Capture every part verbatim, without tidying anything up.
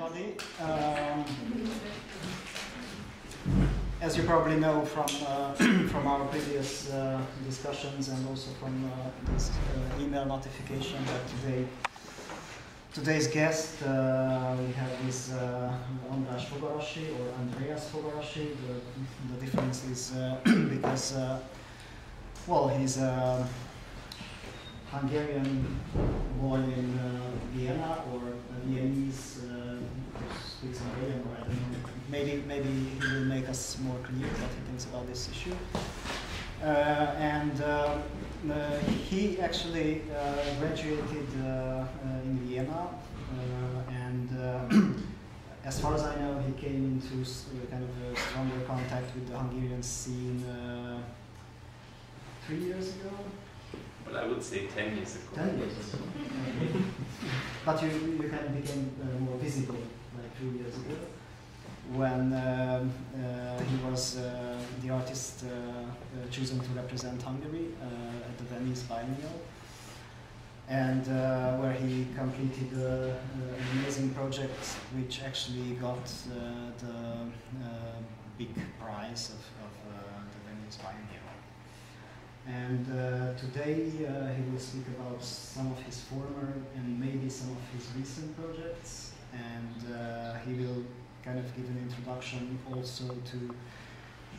everybody. Um, as you probably know from uh, from our previous uh, discussions and also from uh, this uh, email notification that today today's guest uh, we have this uh, András Fogarasi or Andreas Fogarasi. The, the difference is uh, because uh, well, he's a Hungarian born in uh, Vienna or Viennese. Speaks Hungarian, or I don't know. Maybe, maybe he will make us more clear what he thinks about this issue. Uh, and uh, uh, he actually uh, graduated uh, uh, in Vienna, uh, and uh, as far as I know, he came into kind of a stronger contact with the Hungarian scene uh, three years ago. Well, I would say ten years ago. Ten years ago. Okay. But you, you kind of became uh, more visible. Two years ago, when um, uh, he was uh, the artist uh, uh, chosen to represent Hungary uh, at the Venice Biennial, and uh, where he completed uh, uh, an amazing project which actually got uh, the uh, big prize of, of uh, the Venice Biennial. And uh, today uh, he will speak about some of his former and maybe some of his recent projects. And uh, he will kind of give an introduction also to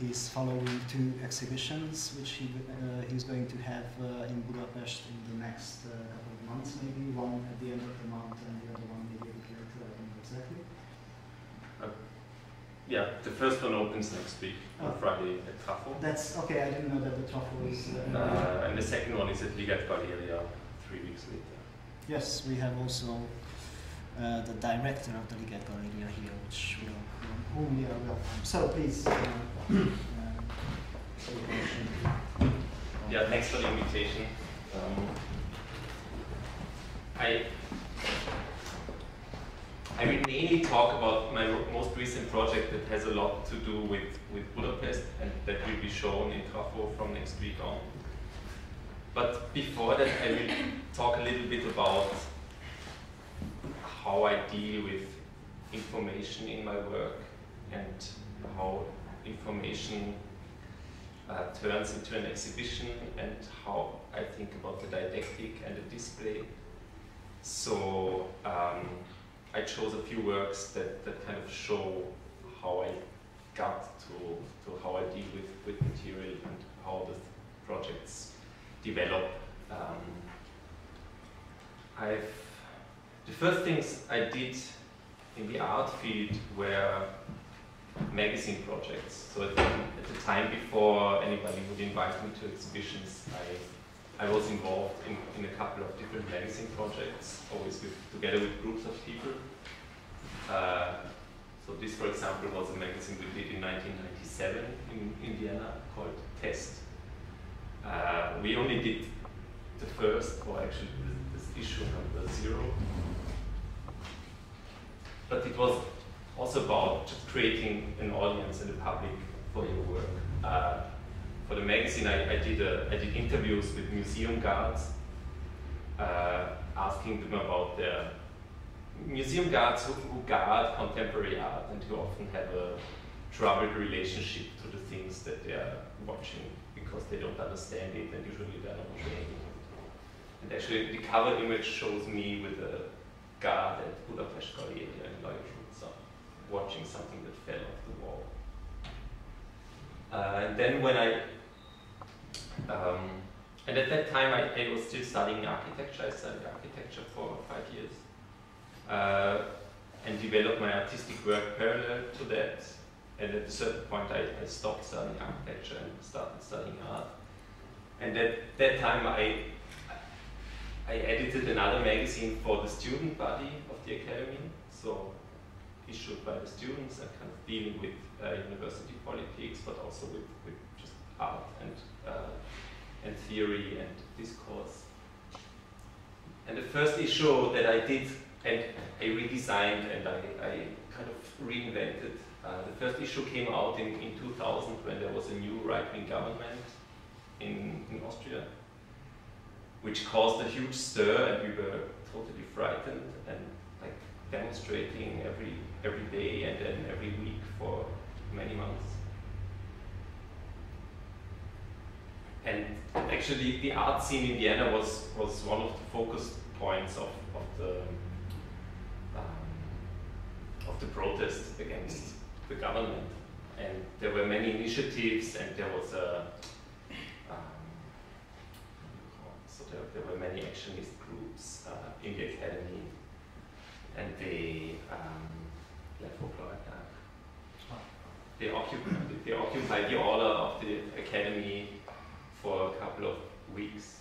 his following two exhibitions, which he uh, he's going to have uh, in Budapest in the next uh, couple of months, maybe one at the end of the month and the other one maybe later. I don't know exactly. Uh, yeah, the first one opens next week on oh. Friday at Trafo. That's okay. I didn't know that the Trafo is. Uh, uh, and the second one is at Liget Galéria three weeks later. Yes, we have also. Uh, the director of the Liget Galéria here, which will, um, whom we are welcome. So please. Uh, uh, yeah, thanks for the invitation. Um, I I will mainly talk about my most recent project that has a lot to do with with Budapest and that will be shown in Trafo from next week on. But before that, I will talk a little bit about how I deal with information in my work and how information uh, turns into an exhibition and how I think about the didactic and the display. So um, I chose a few works that, that kind of show how I got to, to how I deal with, with material and how the projects develop. Um, I've The first things I did in the art field were magazine projects. So at the, at the time before anybody would invite me to exhibitions, I, I was involved in, in a couple of different magazine projects, always with, together with groups of people. Uh, so this, for example, was a magazine we did in nineteen ninety-seven in Indiana called Test. Uh, we only did the first, or actually this issue number zero. But it was also about just creating an audience and a public for your work. Uh, for the magazine, I, I, did a, I did interviews with museum guards, uh, asking them about their museum guards who, who guard contemporary art and who often have a troubled relationship to the things that they are watching because they don't understand it and usually they're not showing it. And actually, the cover image shows me with a guard at Budapest Korrier in Lajos Utca, watching something that fell off the wall. Uh, and then when I, um, and at that time I, I was still studying architecture. I studied architecture for five years uh, and developed my artistic work parallel to that. And at a certain point I, I stopped studying architecture and started studying art. And at that time I I edited another magazine for the student body of the academy, so issued by the students and kind of dealing with uh, university politics, but also with, with just art and, uh, and theory and discourse. And the first issue that I did, and I redesigned and I, I kind of reinvented, uh, the first issue came out in, in two thousand when there was a new right-wing government in, in Austria, which caused a huge stir, and we were totally frightened and like demonstrating every every day and then every week for many months. And actually, the art scene in Vienna was was one of the focus points of of the um, of the protest against the government. And there were many initiatives, and there was a um, so there, there were many actionist groups uh, in the academy, and they um, they occupied they occupied the order of the academy for a couple of weeks.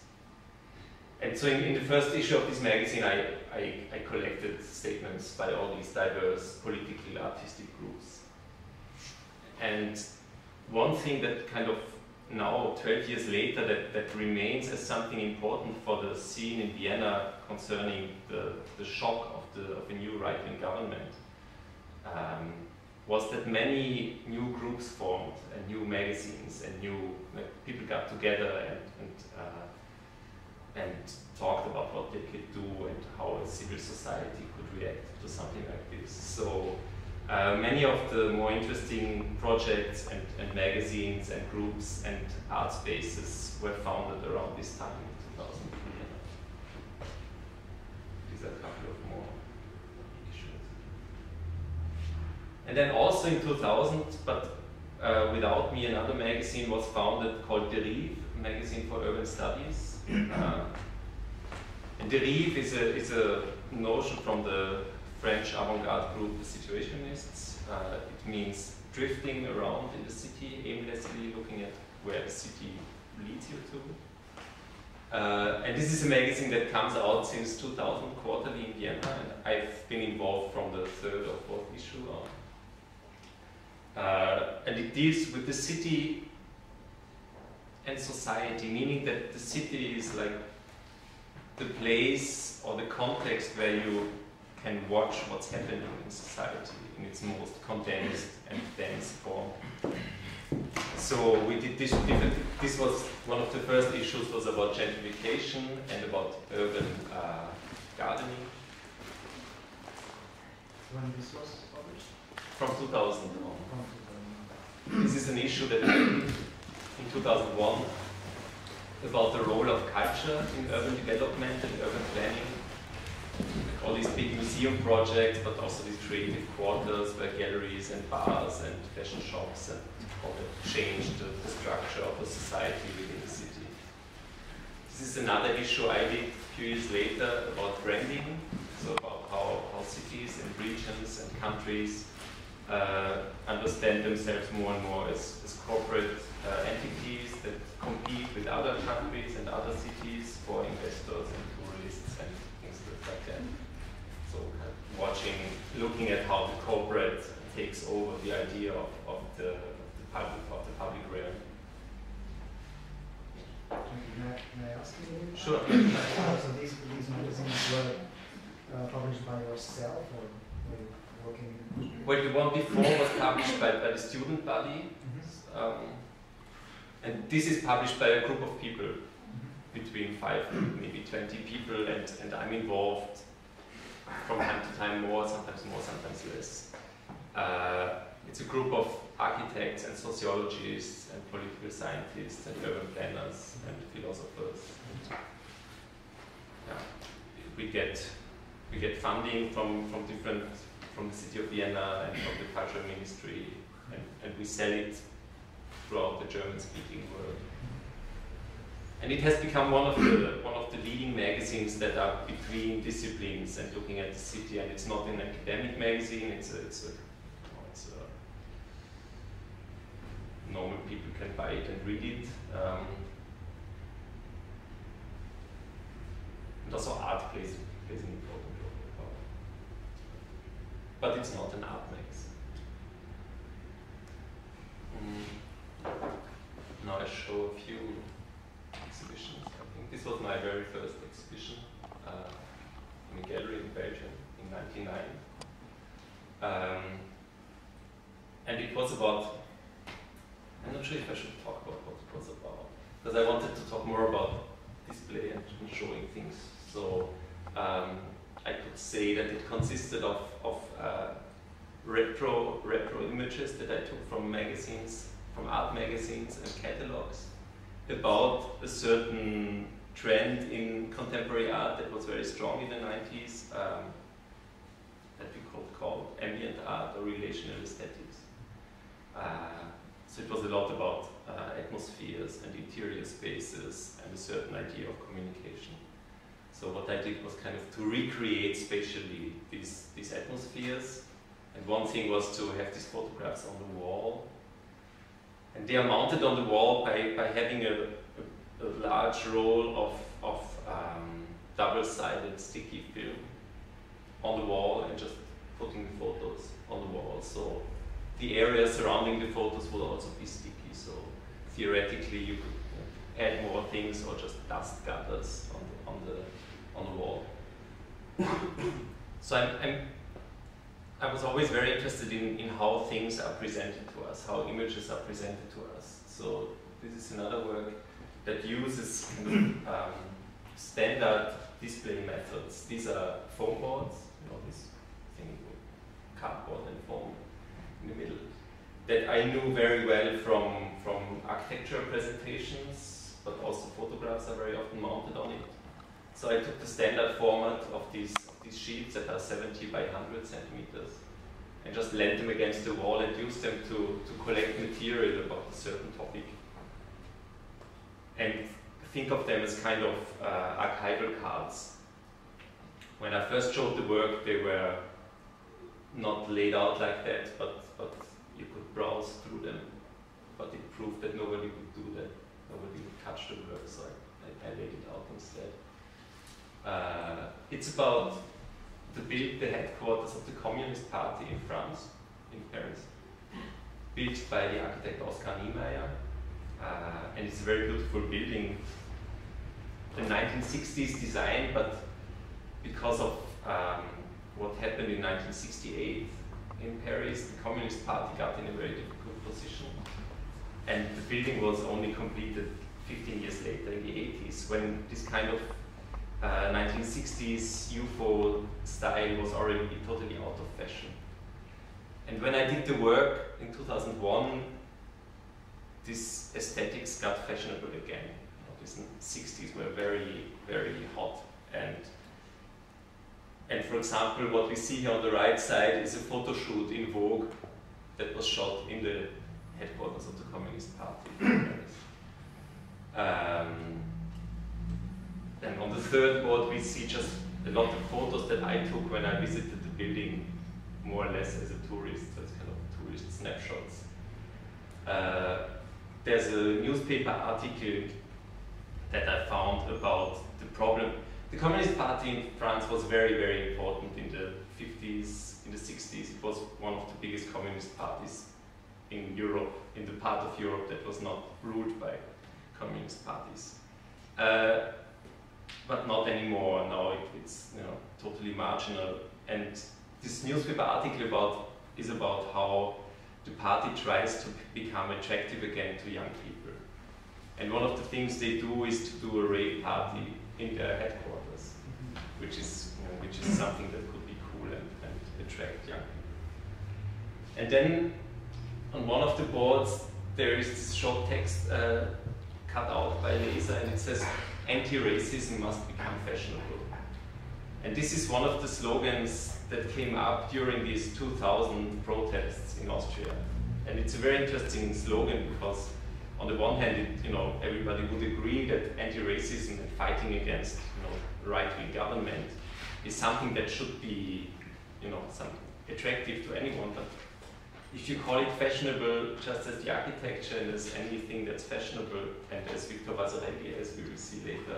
And so in, in the first issue of this magazine, I, I, I collected statements by all these diverse political, artistic groups. And one thing that kind of now, twelve years later, that, that remains as something important for the scene in Vienna concerning the, the shock of, the, of a new right-wing government um, was that many new groups formed, and new magazines, and new people got together and, and, uh, and talked about what they could do and how a civil society could react to something like this. So uh, many of the more interesting projects and, and magazines and groups and art spaces were founded around this time in two thousand three. These are a couple of more. And then also in two thousand, but uh, without me, another magazine was founded called Derive, a magazine for urban studies. Uh, and Derive is a, is a notion from the French avant-garde group, the Situationists. Uh, it means drifting around in the city, aimlessly looking at where the city leads you to. Uh, and this is a magazine that comes out since two thousand, quarterly in Vienna, and I've been involved from the third or fourth issue on. Uh, and it deals with the city and society, meaning that the city is like the place or the context where you can watch what's happening in society in its most condensed and dense form. So we did this different, this was one of the first issues was about gentrification and about urban uh, gardening. When this was published? From two thousand on. This is an issue that in two thousand one about the role of culture in urban development and urban planning. Like all these big museum projects, but also these creative quarters where galleries and bars and fashion shops and all that changed the, the structure of the society within the city. This is another issue I did a few years later about branding, so about how, how cities and regions and countries Uh, understand themselves more and more as, as corporate uh, entities that compete with other countries and other cities for investors and tourists and things like that. So uh, watching, looking at how the corporate takes over the idea of, of, the, of the public of the public realm. Can I, can I ask you? Sure. So these, these magazines were uh, published by yourself, or were you working? Well, the one before was published by, by the student body, mm-hmm. um, and this is published by a group of people, mm-hmm. between five, maybe twenty people, and, and I'm involved from time to time more, sometimes more, sometimes less. Uh, it's a group of architects and sociologists and political scientists and urban planners and philosophers. And, yeah, we get we get funding from from different. From the city of Vienna and from the cultural ministry, and, and we sell it throughout the German-speaking world. And it has become one of the one of the leading magazines that are between disciplines and looking at the city. And it's not an academic magazine; it's a, it's, a, it's a normal people can buy it and read it. Um, and also, art plays plays an important. But it's not an art magazine. Mm. Now I show a few exhibitions. I think this was my very first exhibition uh, in a gallery in Belgium in ninety-nine. Um, and it was about, I'm not sure if I should talk about what it was about, because I wanted to talk more about display and showing things. So um, I could say that it consisted of, of uh, retro, retro images that I took from magazines, from art magazines and catalogs about a certain trend in contemporary art that was very strong in the nineties, um, that we could call ambient art or relational aesthetics. Uh, so it was a lot about uh, atmospheres and interior spaces and a certain idea of communication. So what I did was kind of to recreate spatially these, these atmospheres. And one thing was to have these photographs on the wall. And they are mounted on the wall by, by having a, a, a large roll of, of um, double-sided sticky film on the wall and just putting the photos on the wall. So the area surrounding the photos will also be sticky. So theoretically, you could add more things or just dust gutters on the, on the on the wall. So I'm, I'm, I was always very interested in, in how things are presented to us, how images are presented to us. So this is another work that uses um, standard display methods. These are foam boards, you know, this thing with cardboard and foam in the middle, that I knew very well from, from architecture presentations, but also photographs are very often mounted on it. So I took the standard format of these, these sheets that are seventy by one hundred centimeters and just lent them against the wall and used them to, to collect material about a certain topic. And think of them as kind of uh, archival cards. When I first showed the work, they were not laid out like that, but, but you could browse through them. But it proved that nobody would do that. Nobody would touch the work, so I, I laid it out instead. Uh, it's about the build, the headquarters of the Communist Party in France, in Paris, built by the architect Oskar Niemeyer. Uh, and it's a very beautiful building, the nineteen sixties design, but because of um, what happened in nineteen sixty-eight in Paris, the Communist Party got in a very difficult position. And the building was only completed fifteen years later in the eighties, when this kind of Uh, nineteen sixties U F O style was already totally out of fashion. And when I did the work in two thousand one, this aesthetics got fashionable again. The sixties were very, very hot. And, and for example, what we see here on the right side is a photo shoot in Vogue that was shot in the headquarters of the Communist Party in Paris. Um, And on the third board, we see just a lot of photos that I took when I visited the building, more or less as a tourist, as kind of tourist snapshots. Uh, there's a newspaper article that I found about the problem. The Communist Party in France was very, very important in the fifties, in the sixties. It was one of the biggest communist parties in Europe, in the part of Europe that was not ruled by communist parties. Uh, But not anymore. Now it, it's you know totally marginal. And this newspaper article about is about how the party tries to become attractive again to young people. And one of the things they do is to do a rave party in their headquarters, mm-hmm. which is you know, which is something that could be cool and, and attract young people. And then on one of the boards there is this short text uh, cut out by laser, and it says, "Anti-racism must become fashionable." And this is one of the slogans that came up during these two thousand protests in Austria. And it's a very interesting slogan because on the one hand, it, you know, everybody would agree that anti-racism and fighting against you know, right-wing government is something that should be you know, something attractive to anyone. But if you call it fashionable, just as the architecture and as anything that's fashionable, and as Victor Vasarely, as we will see later,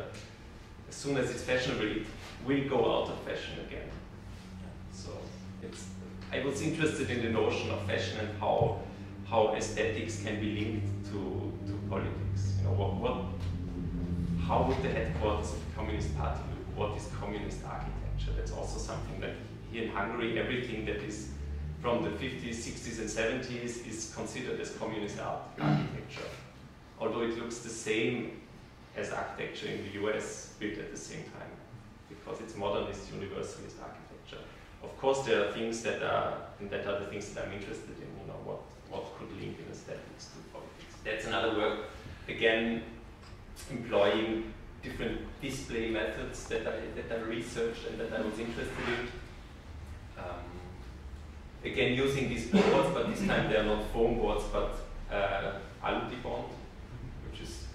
as soon as it's fashionable, it will go out of fashion again. So it's, I was interested in the notion of fashion and how, how aesthetics can be linked to, to politics. You know, what, what, how would the headquarters of the Communist Party look? What is communist architecture? That's also something that here in Hungary, everything that is from the fifties, sixties and seventies is considered as communist art architecture. Although it looks the same as architecture in the U S built at the same time. The because it's modernist universalist architecture. Of course, there are things that are, and that are the things that I'm interested in, you know, what, what could link in aesthetics to politics. That's another work, again, employing different display methods that I, that I researched and that I was interested in. Um, again, using these boards, but this time they are not foam boards, but uh, alutibond, which is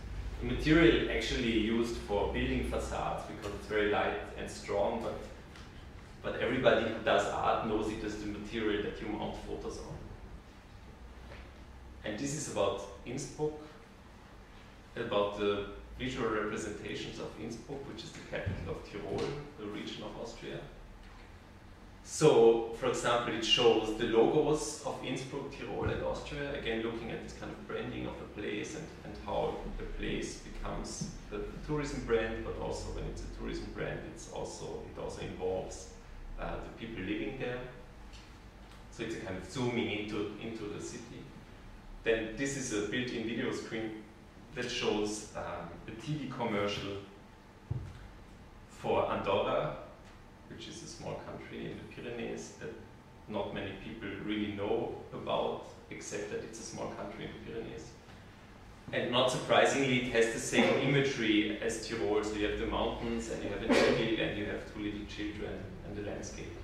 a material actually used for building facades because it's very light and strong, but But everybody who does art knows it as the material that you mount photos on. And this is about Innsbruck, about the visual representations of Innsbruck, which is the capital of Tyrol, the region of Austria. So, for example, it shows the logos of Innsbruck, Tyrol, and Austria, again looking at this kind of branding of the place and, and how the place becomes the, the tourism brand, but also when it's a tourism brand, it's also, it also involves Uh, the people living there. So it's a kind of zooming into, into the city. Then this is a built-in video screen that shows um, a T V commercial for Andorra, which is a small country in the Pyrenees that not many people really know about, except that it's a small country in the Pyrenees. And not surprisingly, it has the same imagery as Tyrol. So you have the mountains, and you have an hill, and you have two little children, and the landscape.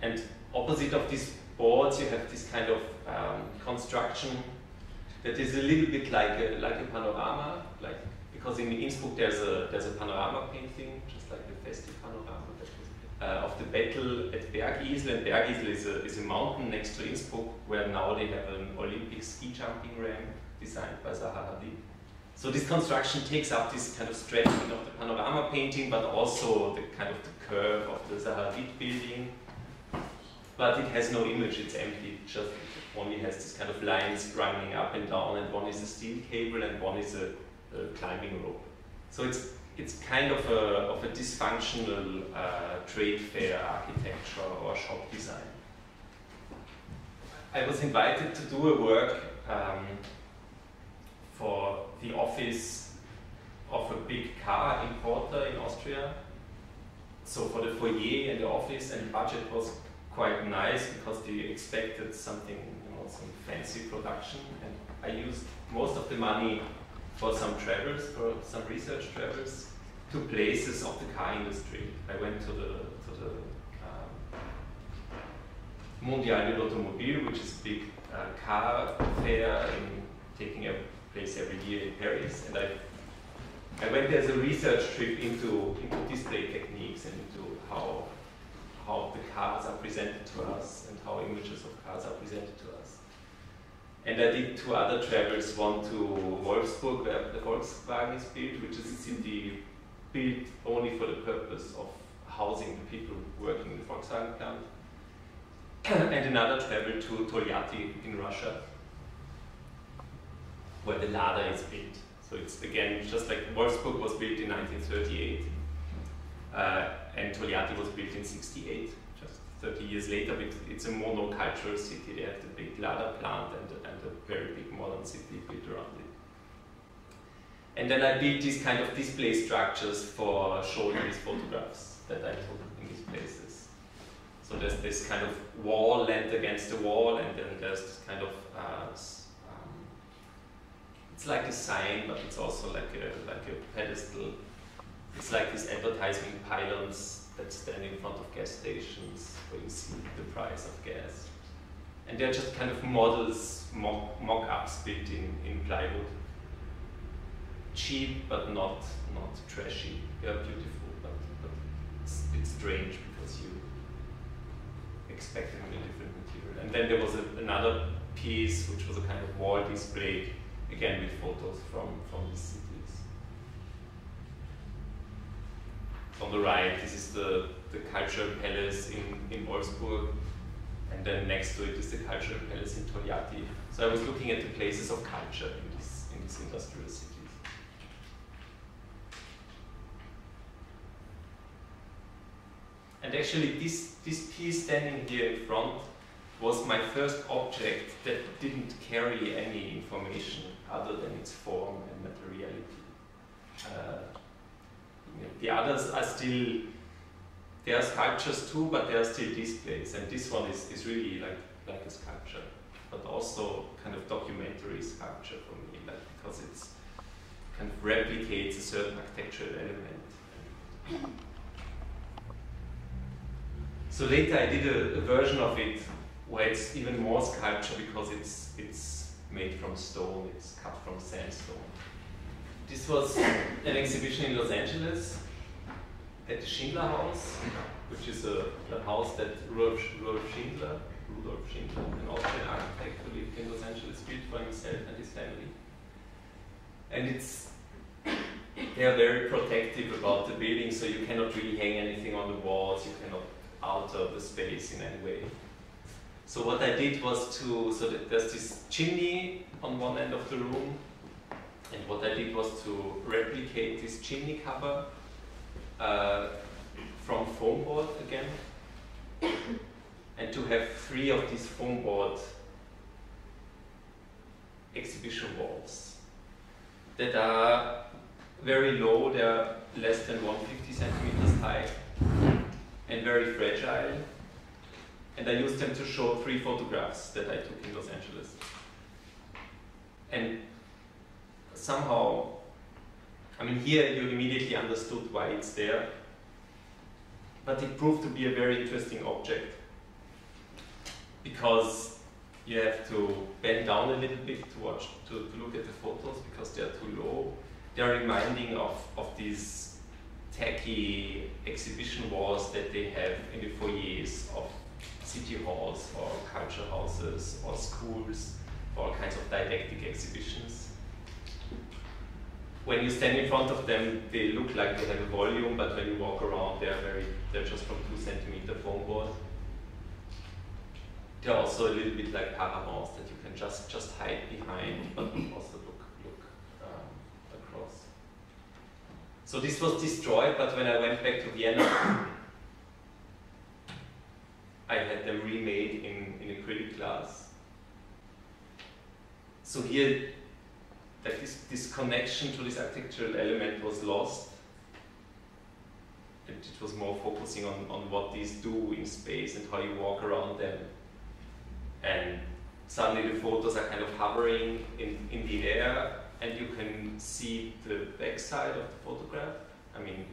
And opposite of these boards, you have this kind of um, construction that is a little bit like a, like a panorama, like because in Innsbruck there's a there's a panorama painting, just like the festive panorama that was, uh, of the battle at Bergisel. And Bergisel is a is a mountain next to Innsbruck, where now they have an Olympic ski jumping ramp designed by Zaha Hadid. So this construction takes up this kind of stretching of the panorama painting, but also the kind of the curve of the Zaha Hadid building. But it has no image, it's empty, it just only has this kind of lines running up and down, and one is a steel cable and one is a, a climbing rope. So it's, it's kind of a, of a dysfunctional uh, trade fair architecture or shop design. I was invited to do a work um, for the office of a big car importer in Austria. So for the foyer and the office, and the budget was quite nice because they expected something, you know, some fancy production. And I used most of the money for some travels, for some research travels, to places of the car industry. I went to the, to the um, Mondial de l'Automobile, which is a big uh, car fair, in, taking a place every year in Paris, and I, I went there as a research trip into, into display techniques and into how, how the cars are presented to us and how images of cars are presented to us. And I did two other travels, one to Wolfsburg, where the Volkswagen is built, which is a city built only for the purpose of housing the people working in the Volkswagen plant, and another travel to Togliatti in Russia, where the Lada is built. So it's again just like Wolfsburg was built in nineteen thirty-eight, uh, and Togliatti was built in sixty-eight, just thirty years later. But it's a monocultural city. They have the big Lada plant and, and a very big modern city built around it. And then I built these kind of display structures for showing these photographs that I took in these places. So there's this kind of wall lent against the wall, and then there's this kind of uh, it's like a sign, but it's also like a, like a pedestal. It's like these advertising pylons that stand in front of gas stations where you see the price of gas. And they're just kind of models, mock, mock-ups built in, in plywood. Cheap, but not, not trashy. They're beautiful, but, but it's, it's strange because you expect them in a different material. And then there was a, another piece, which was a kind of wall display, again with photos from, from these cities. On the right, this is the, the cultural palace in, in Wolfsburg, and then next to it is the cultural palace in Togliatti. So I was looking at the places of culture in this, in these industrial cities. And actually this, this piece standing here in front was my first object that didn't carry any information other than its form and materiality. Uh, the others are still, they are sculptures too, but they are still displays, and this one is, is really like, like a sculpture, but also kind of documentary sculpture for me, like, because it's kind of replicates a certain architectural element. So later I did a, a version of it where it's even more sculpture because it's, it's made from stone, it's cut from sandstone. This was an exhibition in Los Angeles at the Schindler House, which is a, a house that Rudolf Schindler, Rudolf Schindler, an Austrian architect who lived in Los Angeles, built for himself and his family. And it's, they are very protective about the building, so you cannot really hang anything on the walls, you cannot alter the space in any way. So what I did was to, so that there's this chimney on one end of the room, and what I did was to replicate this chimney cover uh, from foam board again, and to have three of these foam board exhibition walls that are very low, they are less than one hundred fifty centimeters high, and very fragile. And I used them to show three photographs that I took in Los Angeles. And somehow, I mean, here you immediately understood why it's there, but it proved to be a very interesting object because you have to bend down a little bit to watch, to, to look at the photos because they're too low. They're reminding of, of these tacky exhibition walls that they have in the foyers of city halls or culture houses or schools, for all kinds of didactic exhibitions. When you stand in front of them, they look like they have a volume, but when you walk around, they are very, they're just from two centimeter foam board. They're also a little bit like paravents that you can just, just hide behind, but also look, look um, across. So this was destroyed, but when I went back to Vienna, I had them remade in, in acrylic glass. So here, like this, this connection to this architectural element was lost, and it was more focusing on, on what these do in space and how you walk around them. And suddenly the photos are kind of hovering in, in the air, and you can see the backside of the photograph. I mean,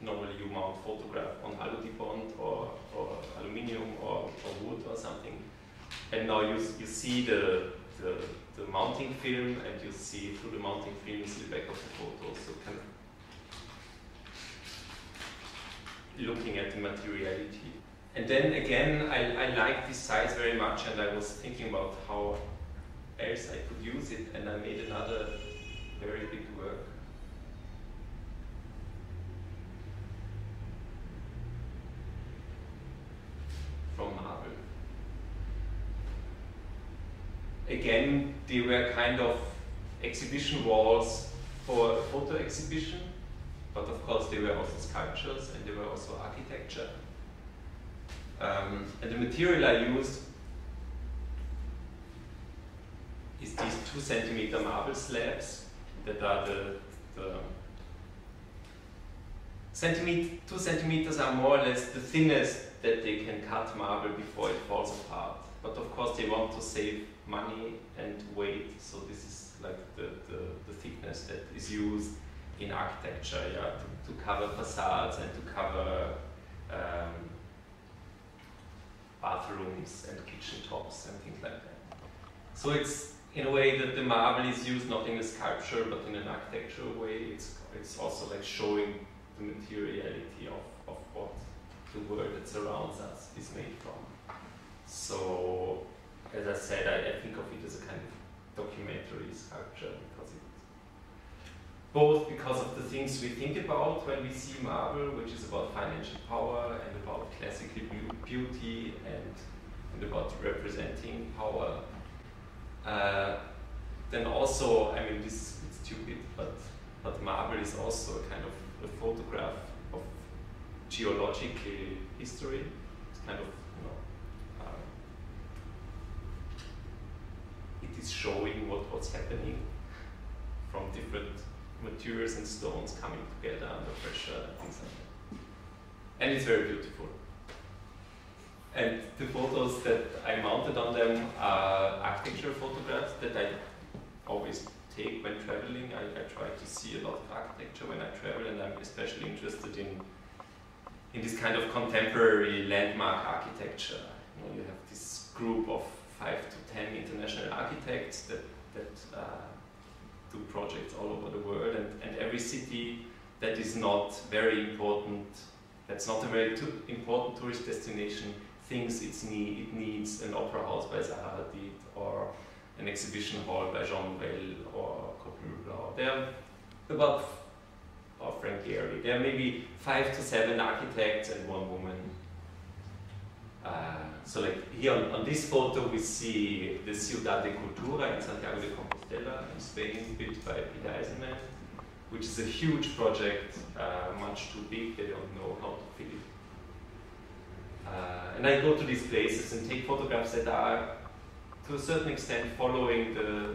normally you mount photograph on aludibond or, or aluminium or, or wood or something, and now you, you see the, the the mounting film, and you see through the mounting film the back of the photo, so kind of looking at the materiality. And then again, I, I like this size very much, and I was thinking about how else I could use it, and I made another very big work. From Marvel. Again, they were kind of exhibition walls for a photo exhibition, but of course they were also sculptures and they were also architecture. Um, and the material I used is these two centimeter marble slabs that are the, the Centimet two centimeters are more or less the thinnest that they can cut marble before it falls apart. But of course they want to save money and weight, so this is like the, the, the thickness that is used in architecture, yeah, to, to cover facades and to cover um, bathrooms and kitchen tops and things like that. So it's in a way that the marble is used not in a sculpture but in an architectural way. It's, it's also like showing the materiality of, of what the world that surrounds us is made from. So, as I said, I, I think of it as a kind of documentary sculpture because it, both because of the things we think about when we see marble, which is about financial power and about classical beauty and, and about representing power. Uh, then also, I mean, this is stupid, but, but marble is also a kind of a photograph of geological history. It's kind of, you know, uh, it is showing what, what's happening from different materials and stones coming together under pressure, things like that. And it's very beautiful. And the photos that I mounted on them are architectural photographs that I always take when traveling. I, I try to see a lot of architecture when I travel, and I'm especially interested in in this kind of contemporary landmark architecture. You know, you have this group of five to ten international architects that, that uh, do projects all over the world, and, and every city that is not very important, that's not a very too important tourist destination, thinks it's need, it needs an opera house by Zaha Hadid, or an exhibition hall by Jean Nouvel or Coquelin Blanc. There are about, or Frank Gehry, there are maybe five to seven architects and one woman. Uh, so like here on, on this photo we see the Ciudad de Cultura in Santiago de Compostela in Spain, built by Peter Eisenman, which is a huge project, uh, much too big, they don't know how to fit it. Uh, and I go to these places and take photographs that are, to a certain extent, following the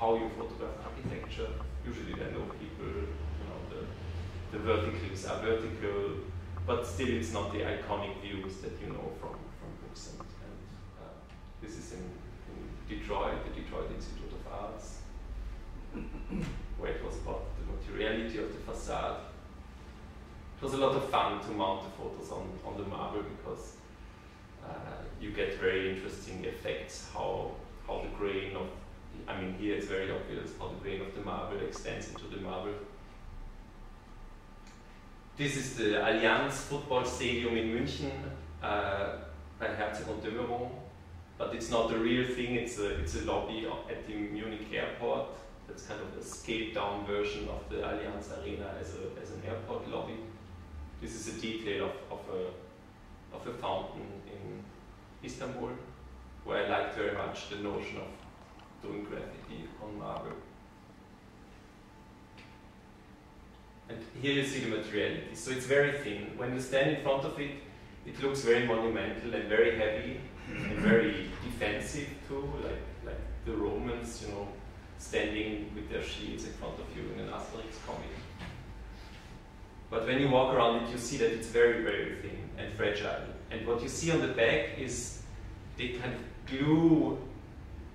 how you photograph architecture. Usually there are no people, you know, the, the verticals are vertical, but still it's not the iconic views that you know from, from books. And, and uh, this is in, in Detroit, the Detroit Institute of Arts, where it was about the materiality of the facade. It was a lot of fun to mount the photos on, on the marble, because uh, you get very interesting effects, how, how the grain of, I mean here it's very obvious, how the grain of the marble extends into the marble. This is the Allianz football stadium in München uh, by Herzog und de Meuron, but it's not a real thing, it's a, it's a lobby at the Munich airport. That's kind of a scaled-down version of the Allianz Arena as, a, as an airport lobby. This is a detail of, of, a, of a fountain in Istanbul, where I liked very much the notion of doing graffiti on marble. And here you see the materiality. So it's very thin. When you stand in front of it, it looks very monumental and very heavy and very defensive too, like, like the Romans, you know, standing with their shields in front of you in an Asterix comic. But when you walk around it, you see that it's very, very thin and fragile. And what you see on the back is they kind of glue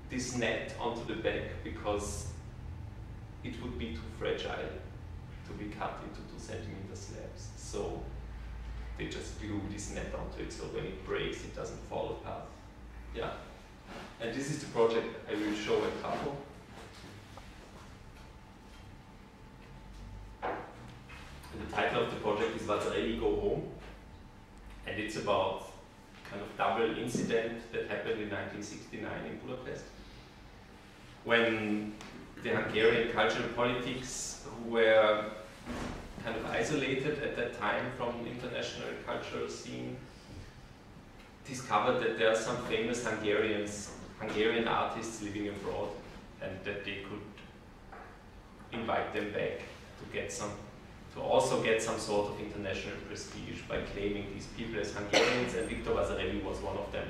this net onto the back because it would be too fragile to be cut into two centimeter slabs. So they just glue this net onto it so when it breaks, it doesn't fall apart. Yeah. And this is the project I will show at Capo. The title of the project is Vasarely Go Home, and it's about kind of double incident that happened in nineteen sixty-nine in Budapest, when the Hungarian culture and politics, who were kind of isolated at that time from the international cultural scene, discovered that there are some famous Hungarians, Hungarian artists living abroad, and that they could invite them back to get some to also get some sort of international prestige by claiming these people as Hungarians, and Victor Vasarely was one of them.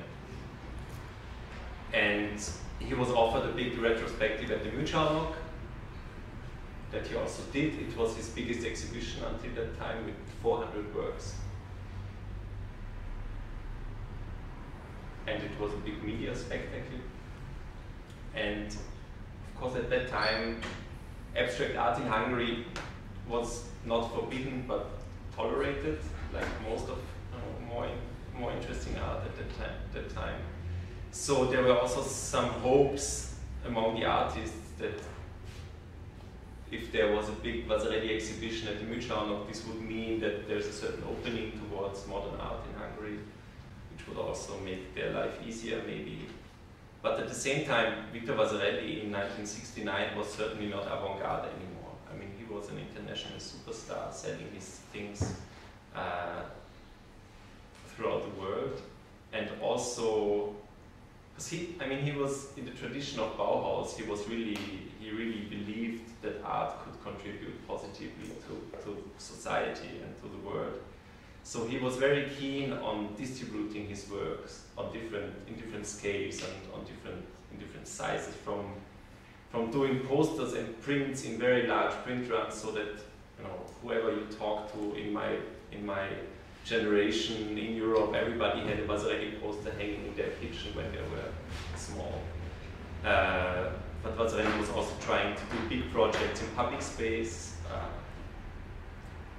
And he was offered a big retrospective at the Műcsarnok, that he also did. It was his biggest exhibition until that time, with four hundred works. And it was a big media spectacle. And of course at that time, abstract art in Hungary was not forbidden but tolerated, like most of you know, more, in, more interesting art at that time, that time. So there were also some hopes among the artists that if there was a big Vasarely exhibition at the Műcsarnok, this would mean that there's a certain opening towards modern art in Hungary, which would also make their life easier maybe. But at the same time, Victor Vasarely in nineteen sixty-nine was certainly not avant-garde anymore. Was an international superstar selling his things uh, throughout the world, and also, cause he, I mean, he was in the tradition of Bauhaus. He was really, he really believed that art could contribute positively to, to society and to the world. So he was very keen on distributing his works on different, in different scales and on different, in different sizes, from from doing posters and prints in very large print runs, so that you know whoever you talk to in my in my generation in Europe, everybody had a Vasarely poster hanging in their kitchen when they were small. Uh, but Vasarely was also trying to do big projects in public space. Uh,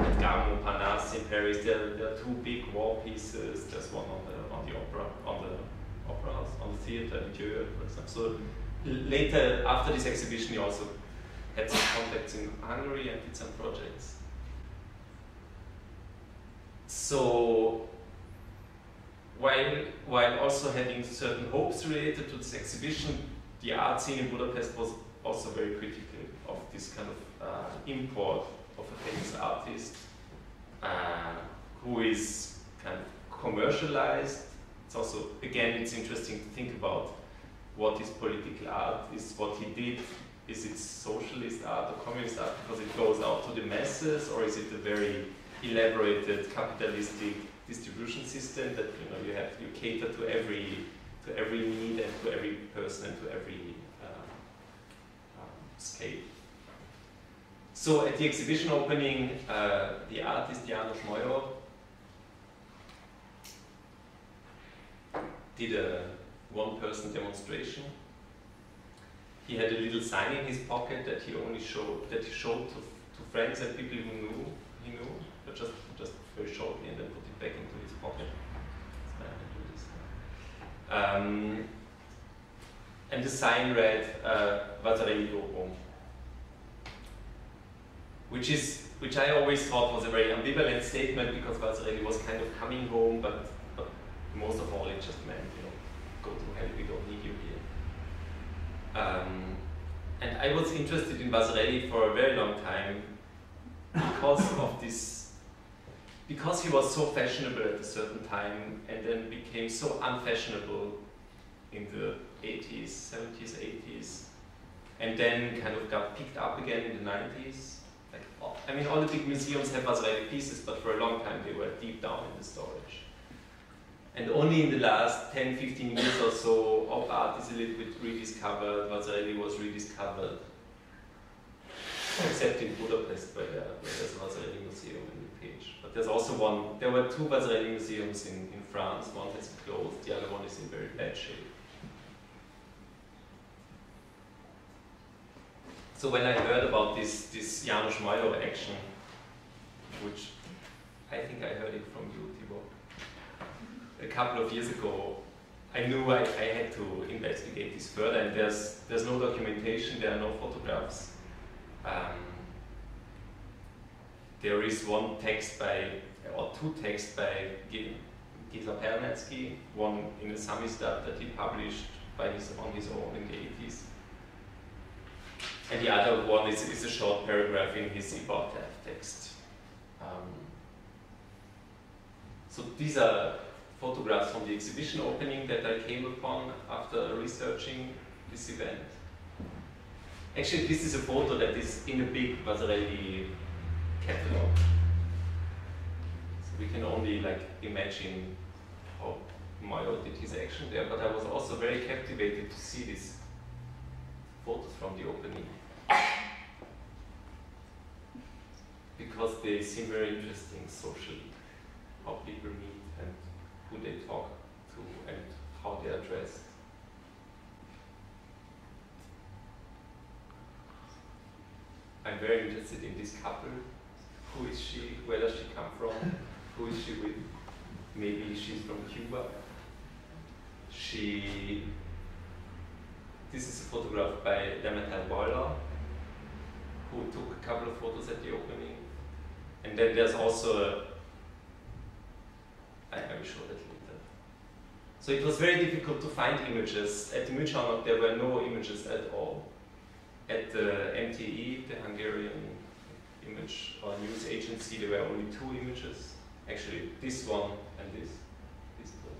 at Gare Montparnasse in Paris, there, there are two big wall pieces. There's one on the on the opera on the opera house, on the theater interior, for example. So later, after this exhibition, he also had some contacts in Hungary and did some projects. So, while, while also having certain hopes related to this exhibition, the art scene in Budapest was also very critical of this kind of uh, import of a famous artist uh, who is kind of commercialized. It's also, again, it's interesting to think about what is political art, is what he did, is it socialist art or communist art, because it goes out to the masses, or is it a very elaborated capitalistic distribution system that you know you have you cater to every to every need and to every person and to every uh, um, scale. So at the exhibition opening, uh, the artist János Major did a one-person demonstration. He had a little sign in his pocket that he only showed that he showed to, to friends and people who knew. He knew, but just, just very shortly, and then put it back into his pocket. Um, and the sign read "Vasarely uh, which is which I always thought was a very ambivalent statement, because Vasarely was kind of coming home, but, but most of all, it just meant you know go to hell, we don't need you here. Um, and I was interested in Vasarely for a very long time. Because of this, because he was so fashionable at a certain time and then became so unfashionable in the eighties, seventies, eighties, and then kind of got picked up again in the nineties. Like, oh, I mean, all the big museums have Vasarely pieces, but for a long time they were deep down in the storage. And only in the last ten, fifteen years or so, op art is a little bit rediscovered, Vasarely was rediscovered. Except in Budapest, where, uh, where there's a Vasarely museum in the page. But there's also one, there were two Vasarely museums in, in France. One has closed, the other one is in very bad shape. So when I heard about this, this János Major action, which I think I heard it from you, Tibor, a couple of years ago, I knew I, I had to investigate this further, and there's, there's no documentation, there are no photographs. Um, there is one text by, or two texts by Géza Perneczky, one in a samizdat that he published by his, on his own in the eighties. And the other one is, is a short paragraph in his Ibartev text. Um, so these are photographs from the exhibition opening that I came upon after researching this event. Actually, this is a photo that is in a big Vasarely catalog. So we can only like imagine how Major did his action there. But I was also very captivated to see these photos from the opening, because they seem very interesting socially, how people meet and who they talk to and how they are dressed. I'm very interested in this couple. Who is she? Where does she come from? Who is she with? Maybe she's from Cuba. She... This is a photograph by Demeter Waller, who took a couple of photos at the opening. And then there's also a... I will show that later. So it was very difficult to find images. At the Műcsarnok there were no images at all. At the M T E, the Hungarian image or news agency, there were only two images. Actually, this one and this. This two.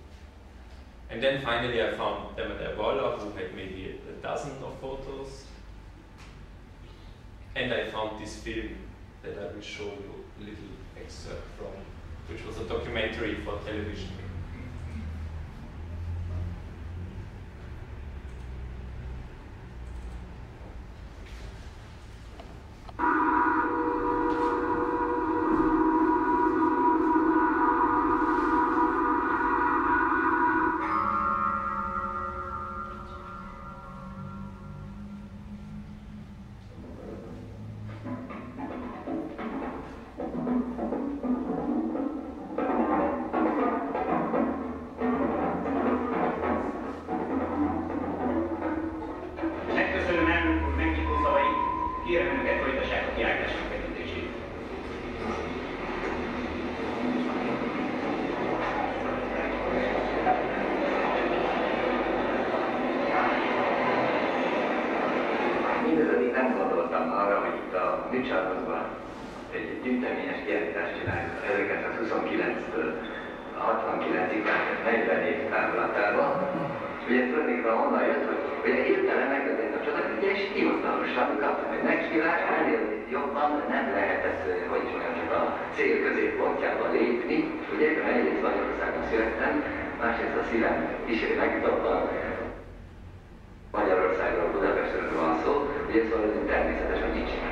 And then finally I found Demeter Waller, who had maybe a dozen of photos. And I found this film that I will show you a little excerpt from, which was a documentary for television. utaltam arra, hogy itt a Műcsarnokban egy gyűjteményes kiállítást csináljuk ezerkilencszázhuszonkilenctől a hatvankilencig, tehát negyven év távolatában. Ugye tulajdonképpen onnan jött, hogy ugye értelem megvezetni a csodat, ugye és hivatalosan kaptam egy meghívást, elérni jobban nem lehet ezt, hogy is mondjam, csak a cél középpontjába lépni. Ugye, mert egyrészt Magyarországon születtem, másrészt a szívem kicsit megdobban. Magyarországról, Budapestről van szó, ugye szóval természetesen nincs meg.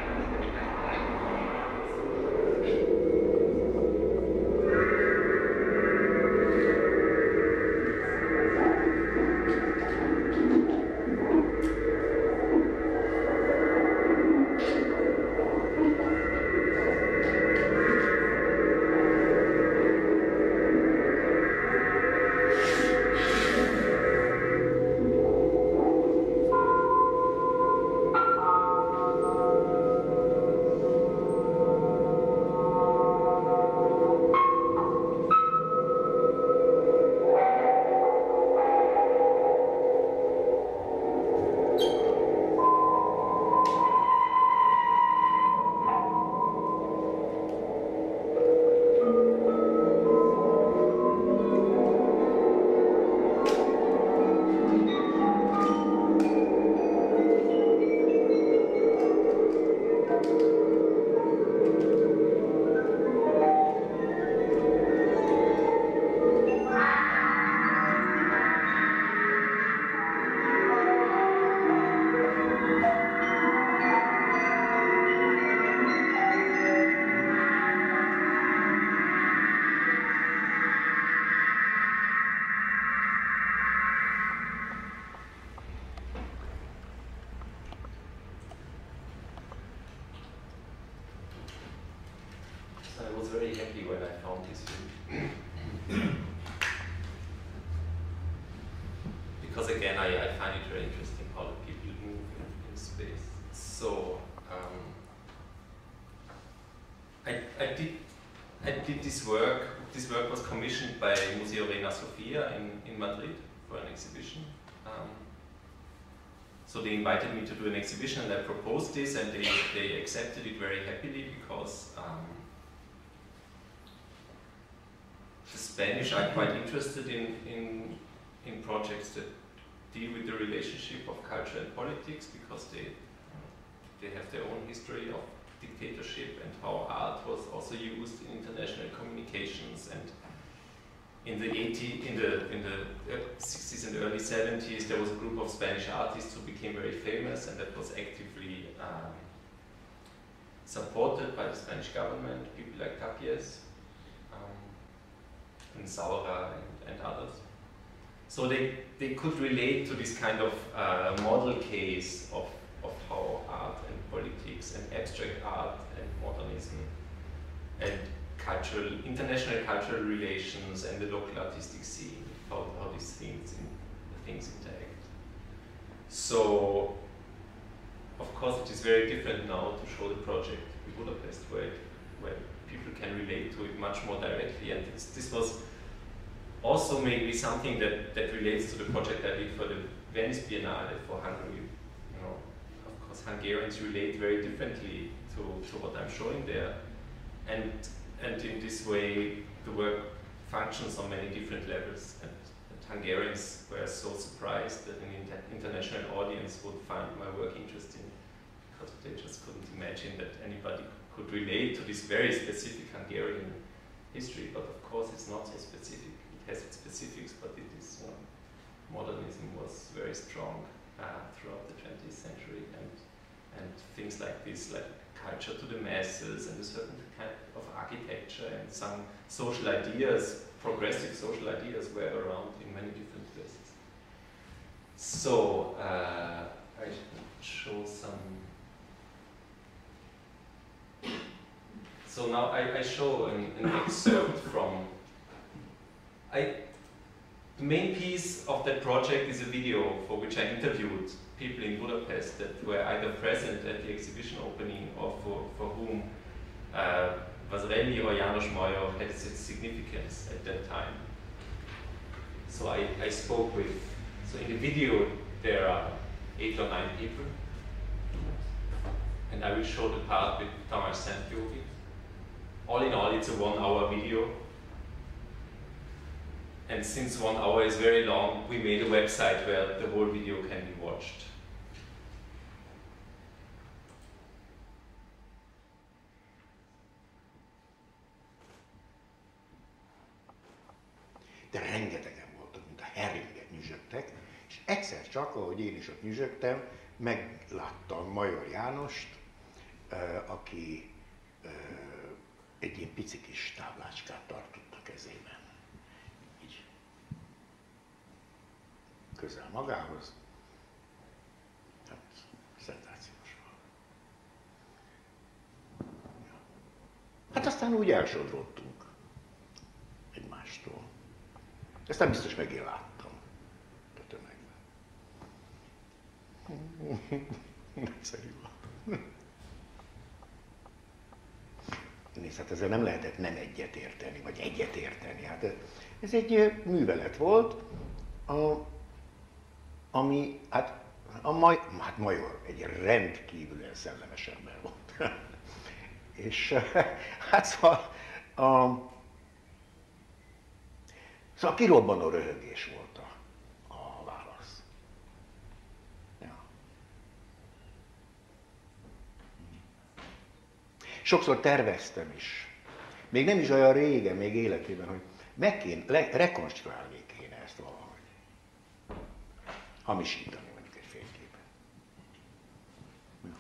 So they invited me to do an exhibition, and I proposed this, and they, they accepted it very happily because um, the Spanish are quite interested in, in, in projects that deal with the relationship of culture and politics, because they, they have their own history of dictatorship and how art was also used in international communications. And in the eighties, in the in the sixties and early seventies, there was a group of Spanish artists who became very famous, and that was actively um, supported by the Spanish government. People like Tapies um, and Saura and, and others. So they they could relate to this kind of uh, model case of of how art and politics and abstract art and modernism and cultural, international cultural relations and the local artistic scene, how, how these things, in, things interact. So, of course, it is very different now to show the project in Budapest, where, it, where people can relate to it much more directly. And it's, this was also maybe something that, that relates to the project I did for the Venice Biennial for Hungary. You know, of course, Hungarians relate very differently to, to what I'm showing there. And And in this way, the work functions on many different levels. And, and Hungarians were so surprised that an inter international audience would find my work interesting, because they just couldn't imagine that anybody could relate to this very specific Hungarian history. But of course, it's not so specific. It has its specifics, but it is, you know, modernism was very strong uh, throughout the twentieth century, and and things like this, like culture to the masses and a certain kind of architecture and some social ideas, progressive social ideas, were around in many different places. So uh, I should show some. So now I, I show an, an excerpt from. I the main piece of that project is a video for which I interviewed people in Budapest that were either present at the exhibition opening or for, for whom uh, Vasarely or János Major had its significance at that time. So I, I spoke with, so in the video there are eight or nine people, and I will show the part with Tamás Szentjóby. All in all, it's a one-hour video. And since one hour is very long, we made a website where the whole video can be watched. De rengetegen voltak, mint a heringet nyüzsögtek, és egyszer csak, ahogy én is ott nyüzsögtem, megláttam Major Jánost, aki egy ilyen pici kis táblácskát tartott a kezében. Így közel magához. Hát, szenzációs volt. Hát aztán úgy elsodrottunk egymástól. Ezt nem biztos megint láttam a tömegben. Nagyszerű volt. Nézd, hát ezzel nem lehetett nem egyet érteni, vagy egyet érteni. Hát ez, ez egy művelet volt, a, ami, hát, a maj, hát Major egy rendkívül szellemes ember volt. És hát szóval a, Szóval kirobbanó röhögés volt a, a válasz. Ja. Sokszor terveztem is, még nem is olyan régen, még életében, hogy meg kéne, le, rekonstruálni kéne ezt valahogy. Hamisítani mondjuk egy fényképen. Ja.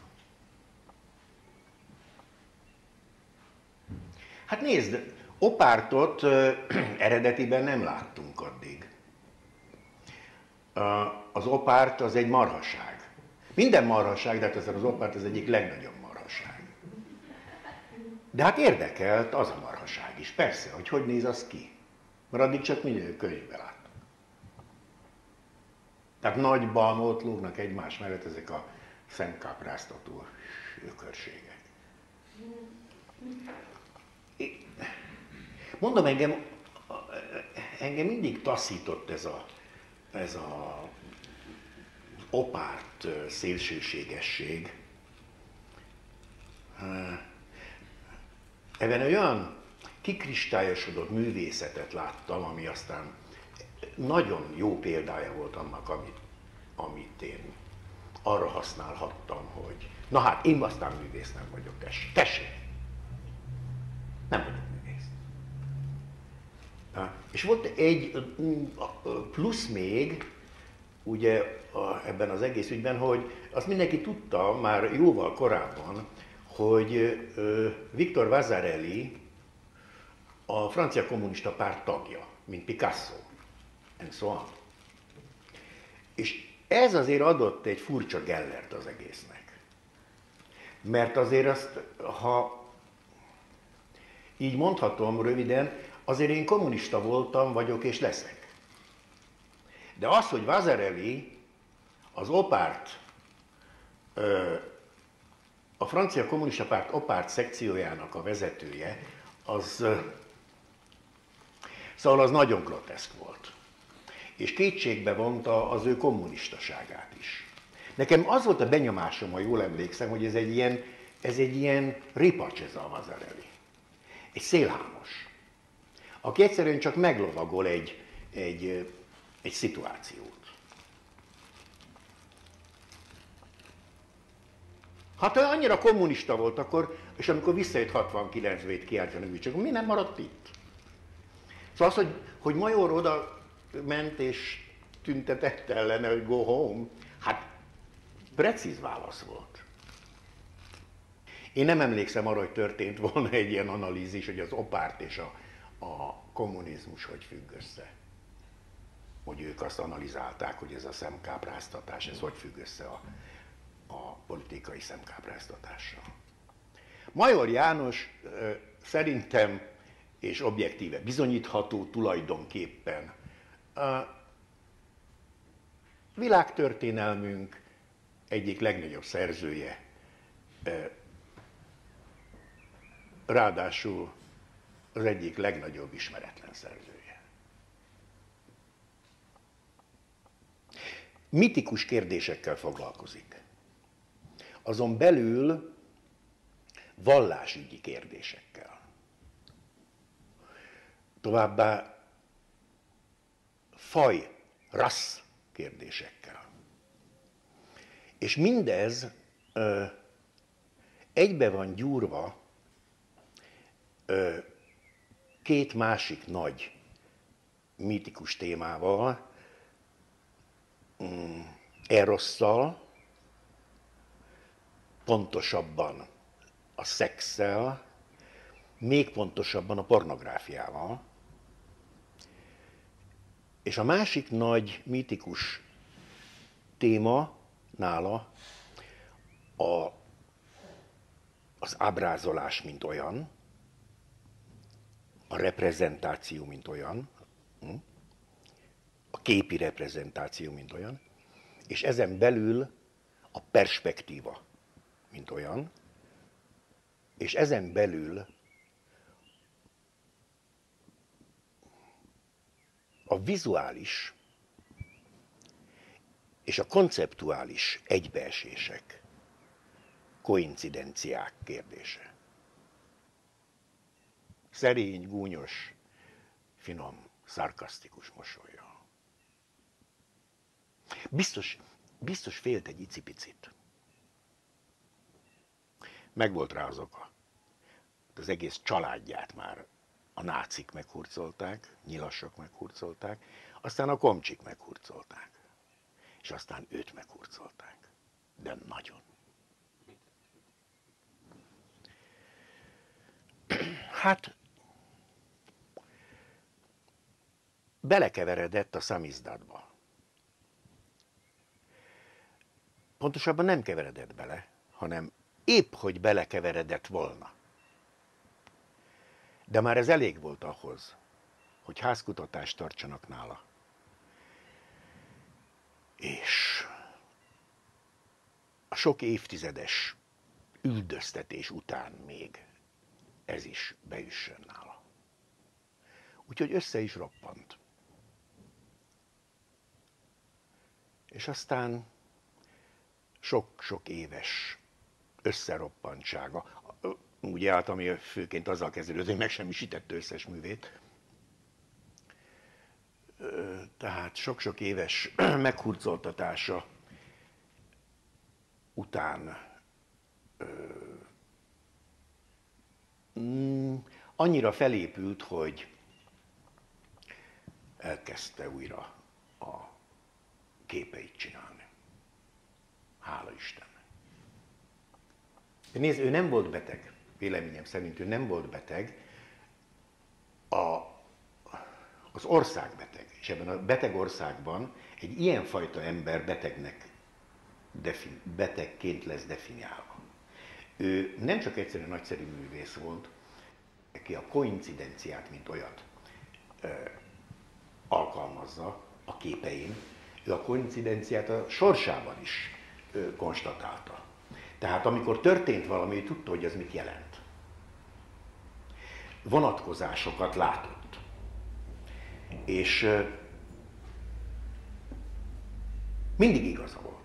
Hát nézd! Opártot ö, eredetiben nem láttunk addig. Az opárt az egy marhaság. Minden marhaság, de hát az opárt az egyik legnagyobb marhaság. De hát érdekelt az a marhaság is, persze, hogy hogy néz az ki. Mert addig csak mindig könyvben láttunk. Tehát nagyban ott lógnak egymás mellett ezek a szemkápráztató ökörségek. É Mondom, engem, engem mindig taszított ez a, ez a opárt szélsőségesség. Ebben olyan kikristályosodott művészetet láttam, ami aztán nagyon jó példája volt annak, amit, amit én arra használhattam, hogy na hát, én aztán művész nem vagyok, tessék, tessék! Nem vagyok. És volt egy plusz még, ugye ebben az egész ügyben, hogy azt mindenki tudta már jóval korábban, hogy Victor Vasarely a francia kommunista párt tagja, mint Picasso, and so on. És ez azért adott egy furcsa gellert az egésznek. Mert azért azt, ha így mondhatom röviden, azért én kommunista voltam, vagyok és leszek. De az, hogy Vasarely az opárt, a francia kommunista párt opárt szekciójának a vezetője, az, szóval az nagyon groteszk volt. És kétségbe vonta az ő kommunistaságát is. Nekem az volt a benyomásom, ha jól emlékszem, hogy ez egy ilyen, ez egy ilyen ripacs ez a Vasarely. Egy szélhámos, aki egyszerűen csak meglovagol egy, egy, egy szituációt. Hát ha annyira kommunista volt akkor, és amikor visszajött hatvankilencben kiáltja, hogy csak mi nem maradt itt? Szóval az, hogy, hogy Major oda ment és tüntetett ellene, hogy go home, hát precíz válasz volt. Én nem emlékszem arra, hogy történt volna egy ilyen analízis, hogy az opárt és a a kommunizmus hogy függ össze. Hogy ők azt analizálták, hogy ez a szemkápráztatás, ez hogy függ össze a, a politikai szemkápráztatással. Major János szerintem, és objektíve bizonyítható tulajdonképpen a világtörténelmünk egyik legnagyobb szerzője, ráadásul az egyik legnagyobb ismeretlen szerzője. Mitikus kérdésekkel foglalkozik. Azon belül vallásügyi kérdésekkel. Továbbá faj, rassz kérdésekkel. És mindez ö, egybe van gyúrva ö, két másik nagy mítikus témával, Erosszal, pontosabban a szexszel, még pontosabban a pornográfiával. És a másik nagy mítikus téma nála a, az ábrázolás, mint olyan, a reprezentáció, mint olyan, a képi reprezentáció, mint olyan, és ezen belül a perspektíva, mint olyan, és ezen belül a vizuális és a konceptuális egybeesések, koincidenciák kérdése. Szerény, gúnyos, finom, szarkasztikus mosolya. Biztos, biztos félt egy icipicit. Megvolt rá az oka. Az egész családját már a nácik meghurcolták, nyilasok meghurcolták, aztán a komcsik meghurcolták, és aztán őt meghurcolták. De nagyon. Hát, belekeveredett a szamizdatba. Pontosabban nem keveredett bele, hanem épp, hogy belekeveredett volna. De már ez elég volt ahhoz, hogy házkutatást tartsanak nála. És a sok évtizedes üldöztetés után még ez is beüssön nála. Úgyhogy össze is roppant. És aztán sok-sok éves összeroppantsága, ugye hát, ami főként azzal kezdődött, hogy megsemmisítette összes művét, tehát sok-sok éves meghurcoltatása után annyira felépült, hogy elkezdte újra a képeit csinálni. Hála Isten. De nézd, ő nem volt beteg. Véleményem szerint ő nem volt beteg. A, az ország beteg. És ebben a beteg országban egy ilyenfajta ember betegnek, defin, betegként lesz definiálva. Ő nem csak egyszerűen nagyszerű művész volt, aki a koincidenciát, mint olyat ö, alkalmazza a képein, ő a koincidenciát a sorsában is ö, konstatálta. Tehát amikor történt valami, ő tudta, hogy ez mit jelent. Vonatkozásokat látott. És ö, mindig igaza volt.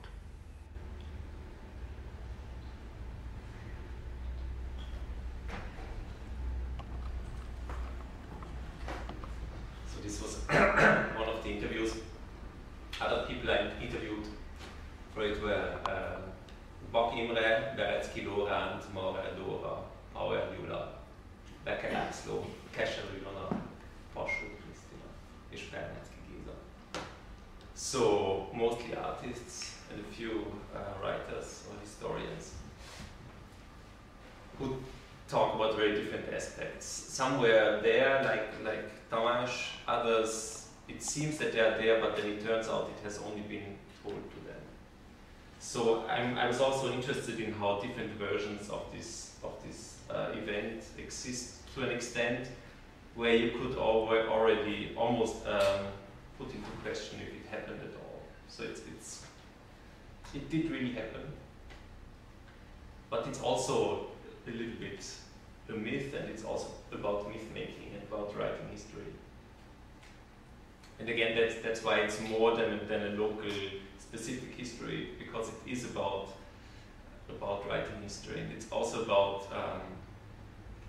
This was one of the interviews. Other people I interviewed for it were um, Bock Imre, Berecki Lóránt, Maurer Dóra, Auer Gyula, Beke László, Kesser Ilona, Pasó Krisztina és Perneczky Géza. So, mostly artists and a few uh, writers or historians who talk about very different aspects. Some were there, like, like Tamás, others, it seems that they are there, but then it turns out it has only been told to them. So I'm, I was also interested in how different versions of this, of this uh, event exist to an extent where you could already almost um, put into question if it happened at all. So it's, it's, it did really happen, but it's also a little bit a myth, and it's also about myth making and about writing history. And again, that's, that's why it's more than, than a local specific history, because it is about about writing history, and it's also about um,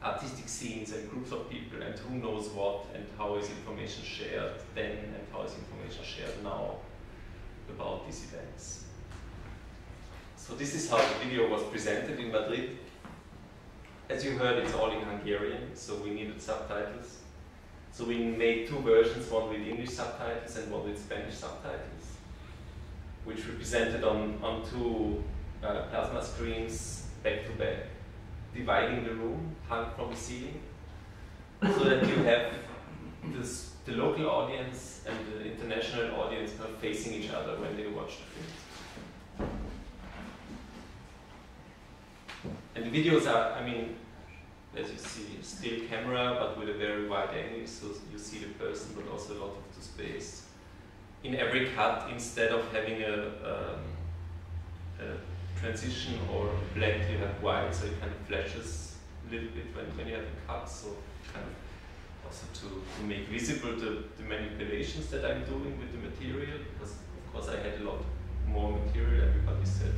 artistic scenes and groups of people and who knows what and how is information shared then and how is information shared now about these events. So this is how the video was presented in Madrid. As you heard, it's all in Hungarian, so we needed subtitles. So we made two versions, one with English subtitles and one with Spanish subtitles, which we presented on, on two uh, plasma screens back to back, dividing the room, hung from the ceiling, so that you have this, the local audience and the international audience kind of facing each other when they watch the film. And the videos are, I mean, as you see, still camera, but with a very wide angle, so you see the person, but also a lot of the space. In every cut, instead of having a, um, a transition or black, you have white, so it kind of flashes a little bit when, when you have a cut, so kind of also to, to make visible the, the manipulations that I'm doing with the material, because of course I had a lot more material. Everybody said,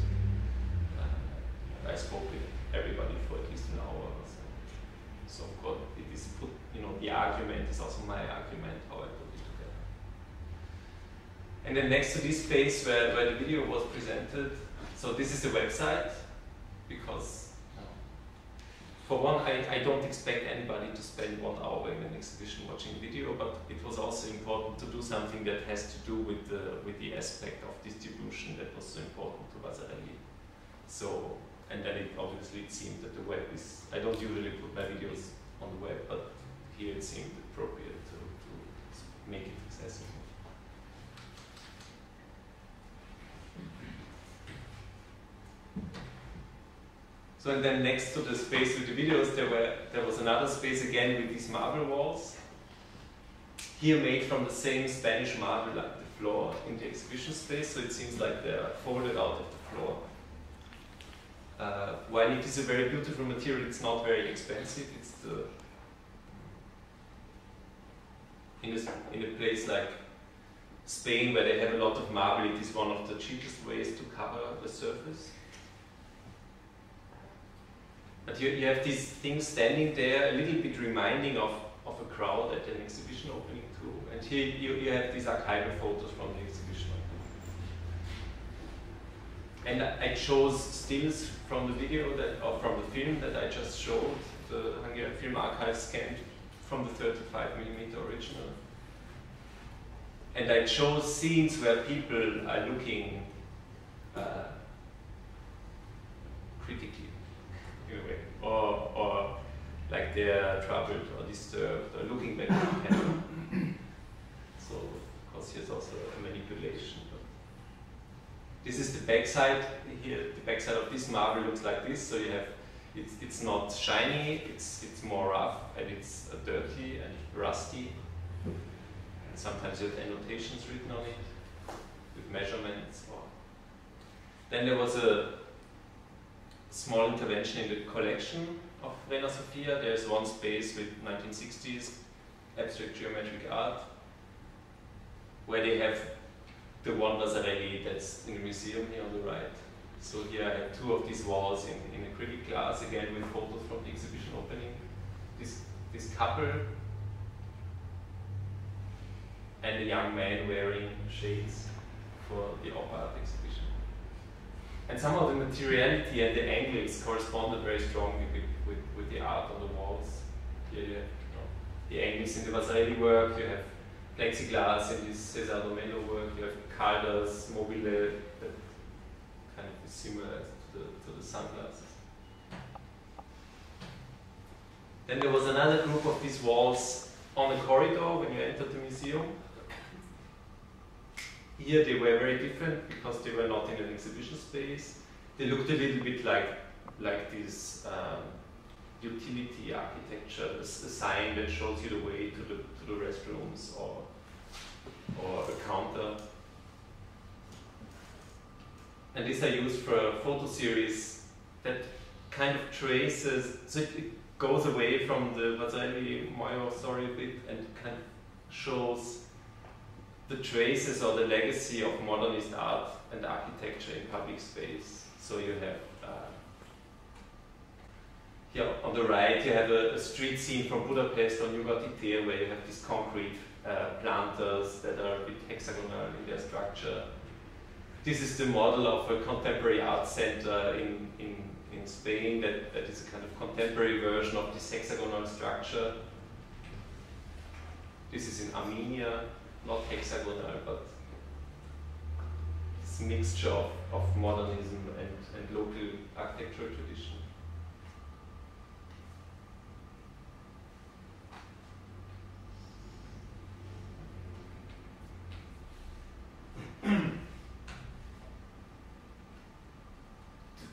uh, I spoke with everybody for at least an hour or so. So of course it is put, you know, the argument is also my argument, how I put it together. And then next to this space where, where the video was presented, so this is the website, because for one, I, I don't expect anybody to spend one hour in an exhibition watching video, but it was also important to do something that has to do with the, with the aspect of distribution that was so important to Vasarely. So, and then it obviously it seemed that the web is, I don't usually put my videos on the web, but here it seemed appropriate to, to make it accessible. So and then next to the space with the videos, there, were, there was another space again with these marble walls. Here made from the same Spanish marble like the floor in the exhibition space, so it seems like they are folded out of the floor. Uh, while it is a very beautiful material, it's not very expensive. It's the in a, in a place like Spain where they have a lot of marble, it is one of the cheapest ways to cover the surface. But you, you have these things standing there, a little bit reminding of, of a crowd at an exhibition opening too. And here you, you have these archival photos from the exhibition. And I chose stills from the video that, or from the film that I just showed. The Hungarian Film Archive scanned from the thirty-five millimeter original. And I chose scenes where people are looking uh, critically, in a way, or, or like they're troubled or disturbed or looking back at the camera. So, of course, here's also a manipulation. This is the backside here. The backside of this marble looks like this. So you have, it's it's not shiny. It's it's more rough and it's dirty and rusty. And sometimes you have annotations written on it with measurements. Or then there was a small intervention in the collection of Reina Sofía. There is one space with nineteen sixties abstract geometric art where they have the one Vasarely that's in the museum here on the right. So here I have two of these walls in, in acrylic glass, again with photos from the exhibition opening. This, this couple and a young man wearing shades for the op art exhibition. And some of the materiality and the angles corresponded very strongly with, with, with the art on the walls. Here you have, you know, the angles in the Vasarely work, you have plexiglass in this César Domelo work, you have caldas, mobile, that kind of is similar to the, to the sunglasses. Then there was another group of these walls on the corridor when you entered the museum. Here they were very different because they were not in an exhibition space. They looked a little bit like, like this um, utility architecture, a, a sign that shows you the way to the, to the restrooms or, or a counter. And this I used for a photo series that kind of traces, so it, it goes away from the Vasarely Major story a bit and kind of shows the traces or the legacy of modernist art and architecture in public space. So you have uh, here on the right you have a, a street scene from Budapest on Nyugati-tér where you have these concrete uh, planters that are a bit hexagonal in their structure. This is the model of a contemporary art center in, in, in Spain that, that is a kind of contemporary version of this hexagonal structure. This is in Armenia, not hexagonal, but this mixture of, of modernism and, and local architectural tradition.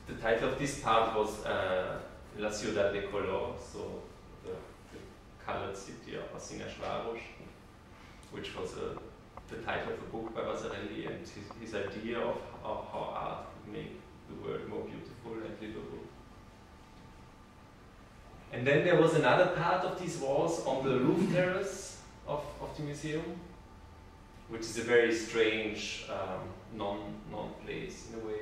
The title of this part was uh, La Ciudad de Color, so the, the colored city of Asinasváros, which was uh, the title of a book by Vasarely and his, his idea of how, how art could make the world more beautiful and livable. And then there was another part of these walls on the roof terrace of, of the museum, which is a very strange um, non, non-place in a way.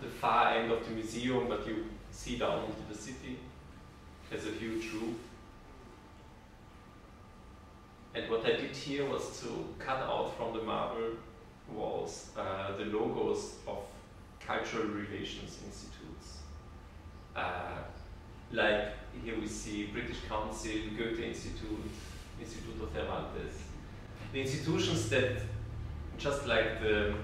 The far end of the museum, but you see down into the city. There's a huge roof. And what I did here was to cut out from the marble walls uh, the logos of cultural relations institutes. Uh, like here we see British Council, Goethe Institute, Instituto Cervantes. The institutions that, just like the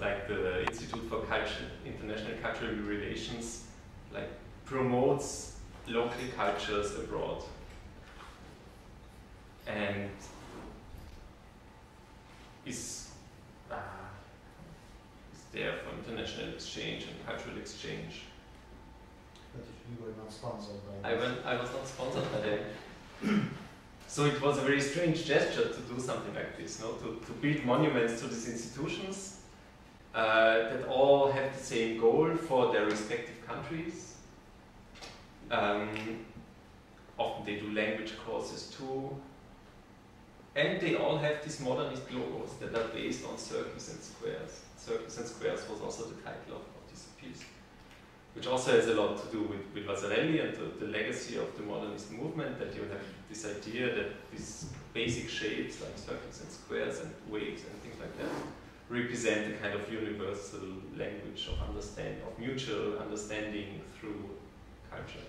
like the Institute for Culture, International Cultural Relations, like promotes local cultures abroad. And is, uh, is there for international exchange and cultural exchange. But if you were not sponsored by I, went, I was not sponsored by them. So it was a very strange gesture to do something like this, no? to, to build monuments to these institutions uh, that all have the same goal for their respective countries. Um, often they do language courses too. And they all have these modernist logos that are based on circles and squares. Circles and squares was also the title of, of this piece, which also has a lot to do with, with Vasarely and the, the legacy of the modernist movement, that you have this idea that these basic shapes like circles and squares and waves and things like that represent a kind of universal language of understand, of mutual understanding through culture.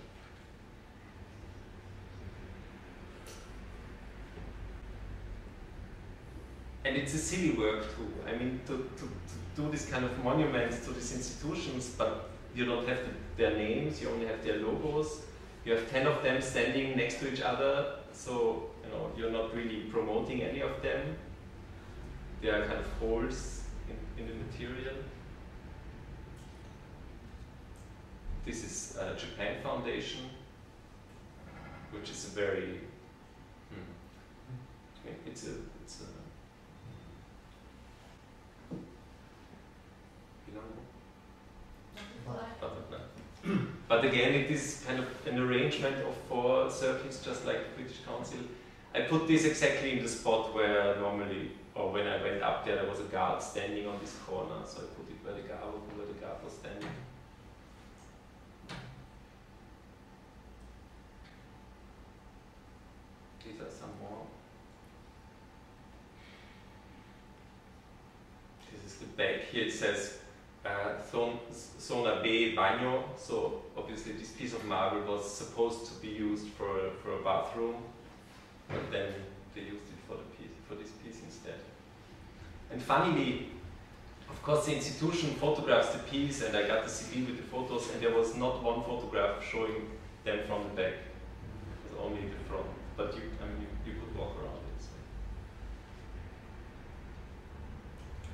And it's a silly work too. I mean, to, to, to do this kind of monuments to these institutions, but you don't have their names, you only have their logos. You have ten of them standing next to each other, so you know, you're not really promoting any of them. They are kind of holes in, in the material. This is uh, Japan Foundation, which is a very, hmm, it's a, it's a, but again, it is kind of an arrangement of four circles, just like the British Council. I put this exactly in the spot where normally, or when I went up there, there was a guard standing on this corner, so I put it where the guard, where the guard was standing. These are some more. This is the back here. It says Uh, Zona B Baño, so obviously this piece of marble was supposed to be used for a, for a bathroom, but then they used it for, the piece, for this piece instead. And finally, of course, the institution photographs the piece, and I got the C D with the photos, and there was not one photograph showing them from the back, it was only the front, but you, I mean, you, you could walk around it. So.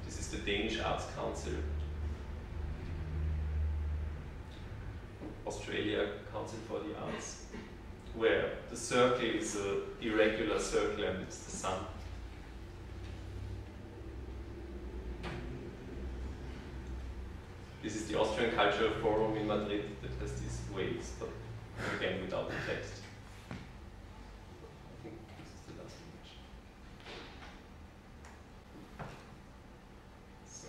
This is the Danish Arts Council. Australia Council for the Arts, where the circle is an irregular circle and it's the sun. This is the Austrian Cultural Forum in Madrid that has these waves, but again without the text. I think this is the last image. So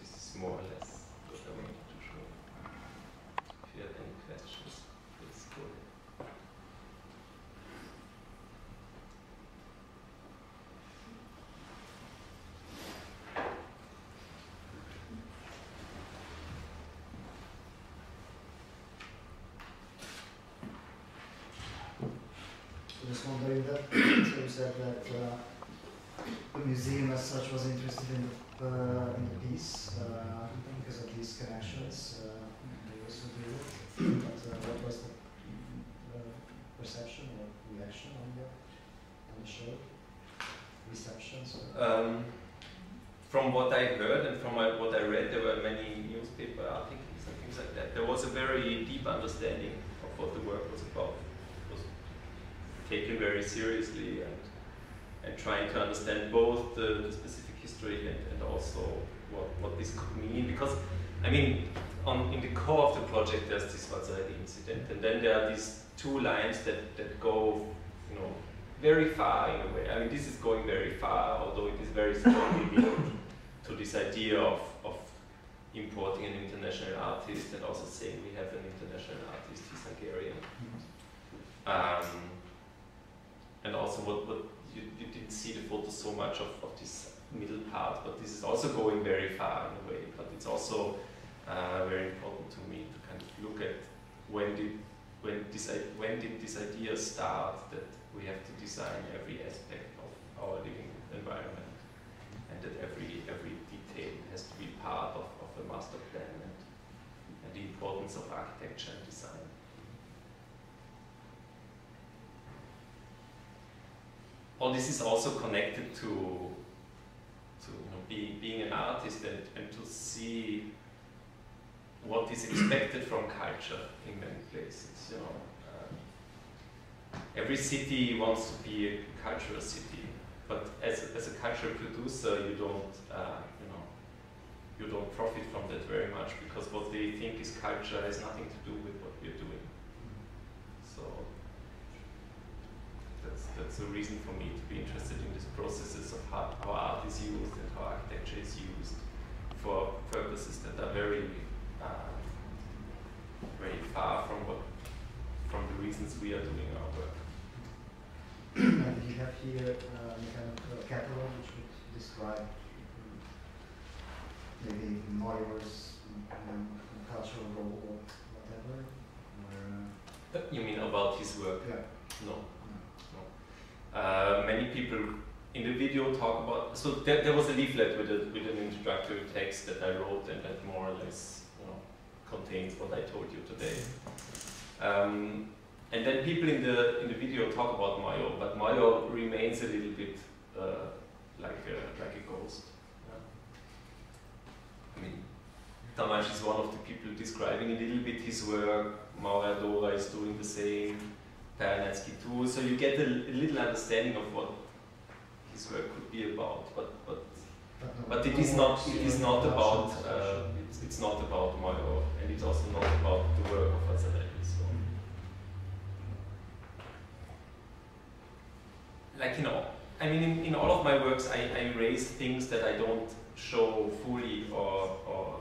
this is more or less what I wanted to show. If you have any questions, please go ahead. Said that uh, the museum as such was interested in the, uh, in the piece uh, because of these connections. Uh, they also do. But uh, what was the uh, perception or reaction on the, on the show? Reception? Um, from what I heard and from my, what I read, there were many newspaper articles and things like that. There was a very deep understanding of what the work was about. Taken very seriously and and trying to understand both the, the specific history and, and also what, what this could mean, because I mean on in the core of the project there's this Vasarely incident, and then there are these two lines that that go, you know, very far in a way. I mean, this is going very far, although it is very strongly linked to this idea of of importing an international artist and also saying we have an international artist, he's Hungarian. Um, And also, what, what you, you didn't see the photo so much of, of this middle part, but this is also going very far in a way. But it's also uh, very important to me to kind of look at when did when this when did this idea start that we have to design every aspect of our living environment, and that every every detail has to be part of, of the master plan and, and the importance of architecture and design. All this is also connected to, to you know, be, being an artist and, and to see what is expected from culture in many places. You know, uh, every city wants to be a cultural city, but as a, as a cultural producer, you don't uh, you know you don't profit from that very much, because what they think is culture has nothing to do with what we're doing. So. That's, that's a reason for me to be interested in these processes of how, how art is used and how architecture is used for purposes that are very, uh, very far from what, from the reasons we are doing our work. And you have here uh, a kind of catalog which would describe maybe Major's um, cultural role or whatever. Or, uh, you mean about his work? Yeah. No. Uh, many people in the video talk about, so there, there was a leaflet with, a, with an introductory text that I wrote and that more or less, you know, contains what I told you today. Um, and then people in the, in the video talk about Major, but Major remains a little bit uh, like, a, like a ghost. Yeah. I mean, Tamás is one of the people describing a little bit his work, Maura Dora is doing the same. Perneczky too, so you get a, a little understanding of what his work could be about, but but but it is not it is not about uh, it's, it's not about Major, and it's also not about the work of Vasarely. So, like you know, I mean, in, in all of my works, I, I raise things that I don't show fully or or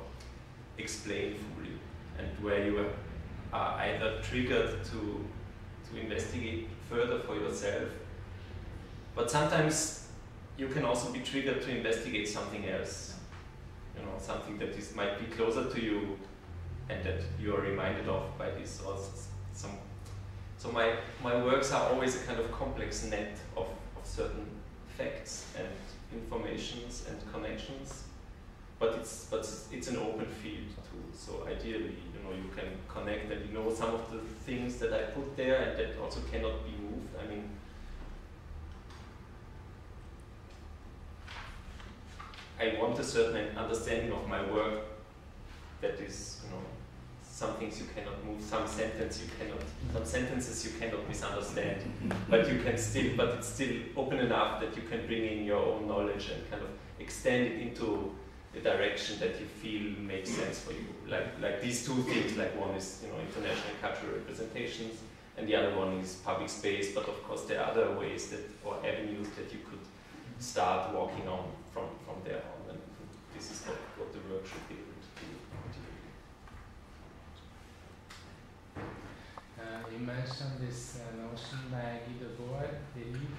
explain fully, and where you are either triggered to to investigate further for yourself, but sometimes you can also be triggered to investigate something else, you know, something that is might be closer to you, and that you are reminded of by this. Or some, so my my works are always a kind of complex net of, of certain facts and informations and connections, but it's but it's an open field too. So ideally, you know, you can connect and you know some of the things that I put there and that also cannot be moved. I mean, I want a certain understanding of my work that is, you know, some things you cannot move, some sentences you cannot, some sentences you cannot misunderstand, but you can still, but it's still open enough that you can bring in your own knowledge and kind of extend it into the direction that you feel makes sense for you. Like, like these two things, like one is, you know, international cultural representations, and the other one is public space, but of course there are other ways that, or avenues that you could start walking on from, from there on, and this is what, what the work should be able to do. Uh, you mentioned this uh, notion by Guy Debord, Derive,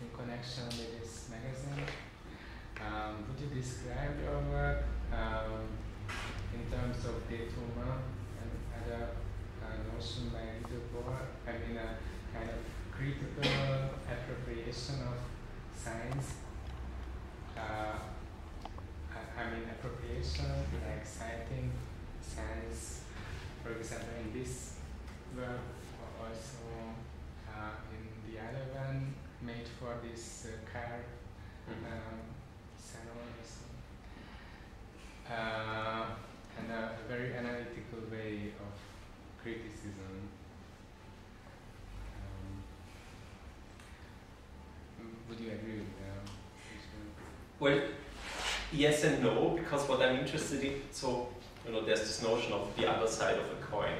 in connection with this magazine. Um, would you describe your work um, in terms of détournement and other uh, notion by Guy Debord? I mean, a kind of critical appropriation of science. Uh, I, I mean, appropriation, like citing science, for example, in this. Well, also uh, in the other one, made for this uh, car um, salon or something. Uh, and a very analytical way of criticism. Um, would you agree with that? Well, yes and no, because what I'm interested in, so, you know, there's this notion of the other side of a coin.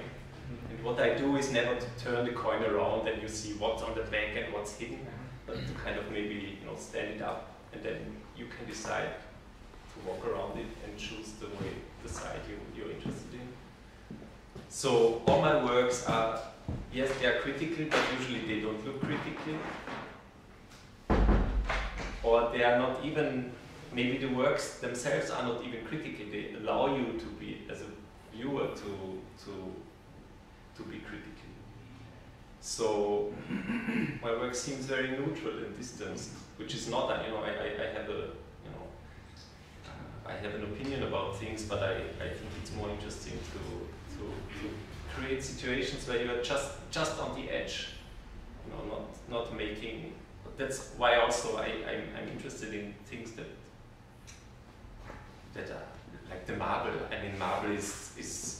And what I do is never to turn the coin around and you see what's on the back and what's hidden, but to kind of maybe, you know, stand it up and then you can decide to walk around it and choose the way, the side you, you're interested in. So all my works are, yes, they are critical, but usually they don't look critical. Or they are not even, maybe the works themselves are not even critical, they allow you to be, as a viewer, to, to to be critical. So my work seems very neutral and distanced, which is not, you know, I, I, I have a, you know, I have an opinion about things, but I, I think it's more interesting to, to, to create situations where you are just, just on the edge, you know, not, not making, but that's why also I, I'm, I'm interested in things that, that are, like the marble. I mean, marble is, is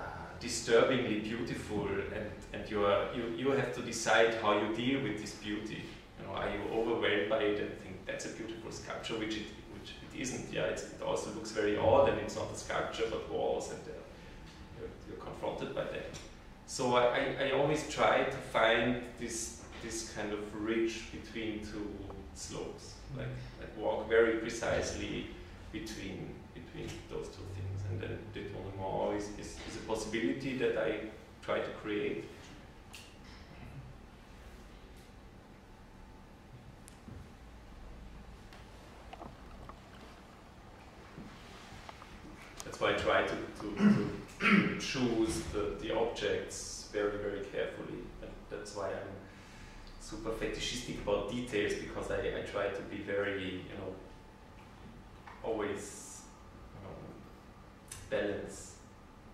Uh, disturbingly beautiful, and, and you, are, you, you have to decide how you deal with this beauty. You know, are you overwhelmed by it and think that's a beautiful sculpture, which it, which it isn't. Yeah, it's, it also looks very odd, and it's not a sculpture but walls, and uh, you're, you're confronted by that. So I, I, I always try to find this, this kind of ridge between two slopes, like, like walk very precisely between, between those two things. And then détournement is, is, is a possibility that I try to create. That's why I try to, to, to choose the, the objects very, very carefully. And that's why I'm super fetishistic about details, because I, I try to be very, you know, always balance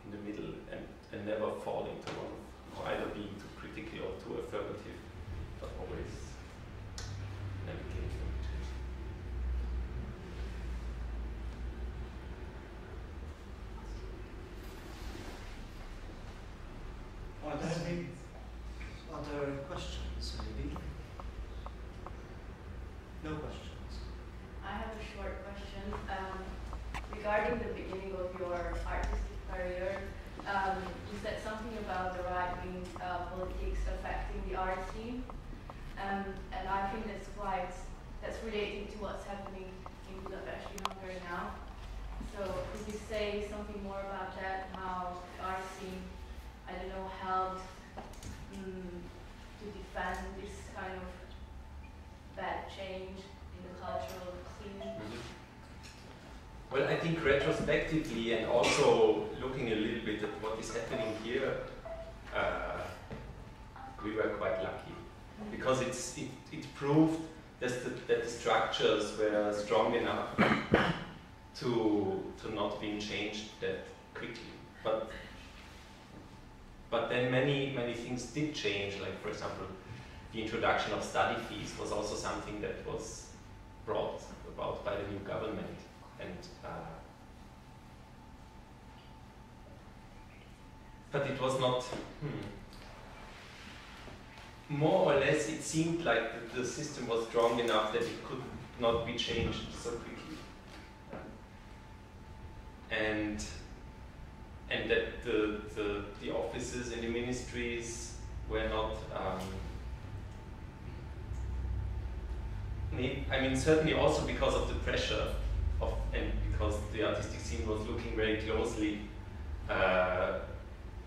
in the middle, and, and never fall into one, or either being too critical or too affirmative, but always navigating between. Are there any other questions, maybe? No questions. I have a short question. Um, Regarding the beginning of your artistic career, um, you said something about the right-wing uh, politics affecting the art scene, um, and I think that's quite that's relating to what's happening in Budapest, in Hungary now. So could you say something more about that? How the art scene, I don't know, helped um, to defend this kind of bad change in the cultural scene? Well, I think retrospectively, and also looking a little bit at what is happening here, uh, we were quite lucky, because it's, it, it proved that the, that the structures were strong enough to, to not being changed that quickly. But, but then many, many things did change, like for example, the introduction of study fees was also something that was brought about by the new government. And, uh, but it was not, hmm. more or less it seemed like the, the system was strong enough that it could not be changed so quickly. and and that the, the, the offices and the ministries were not, um, I mean, certainly also because of the pressure of, and because the artistic scene was looking very closely, uh,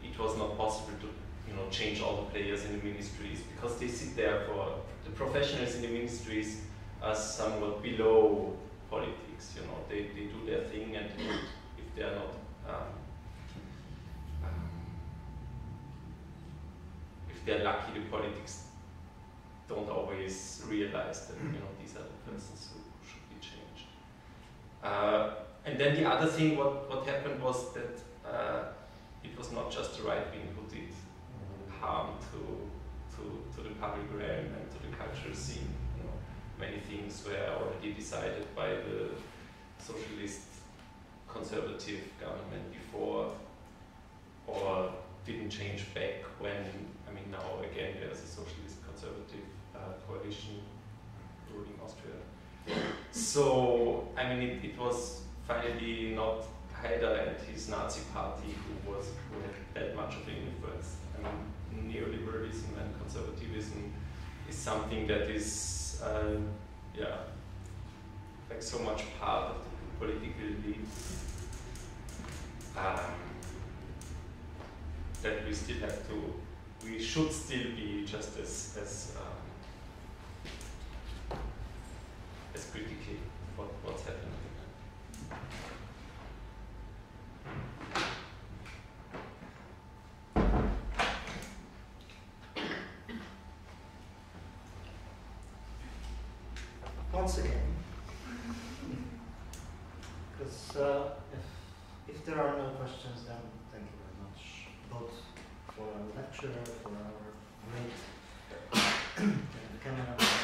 it was not possible to, you know, change all the players in the ministries, because they sit there for, the professionals in the ministries are somewhat below politics, you know, they, they do their thing, and if they are not, um, if they're lucky, the politics don't always realize that, you know, these are the persons who should be changed. Uh, and then the other thing, what, what happened was that uh, it was not just the right wing who did harm to, to, to the public realm and to the cultural scene. You know, many things were already decided by the socialist conservative government before, or didn't change back when, I mean, now again there's a socialist conservative uh, coalition ruling Austria. So, I mean, it, it was finally not Haider and his Nazi party who, was, who had that much of an influence. I mean, neoliberalism and conservatism is something that is, uh, yeah, like so much part of the political elite. Um, that we still have to, we should still be just as as, um, as critical what, what's happening. Once again, because uh, if, if there are no questions, then thank you very much, both for our lecturer, for our great camera.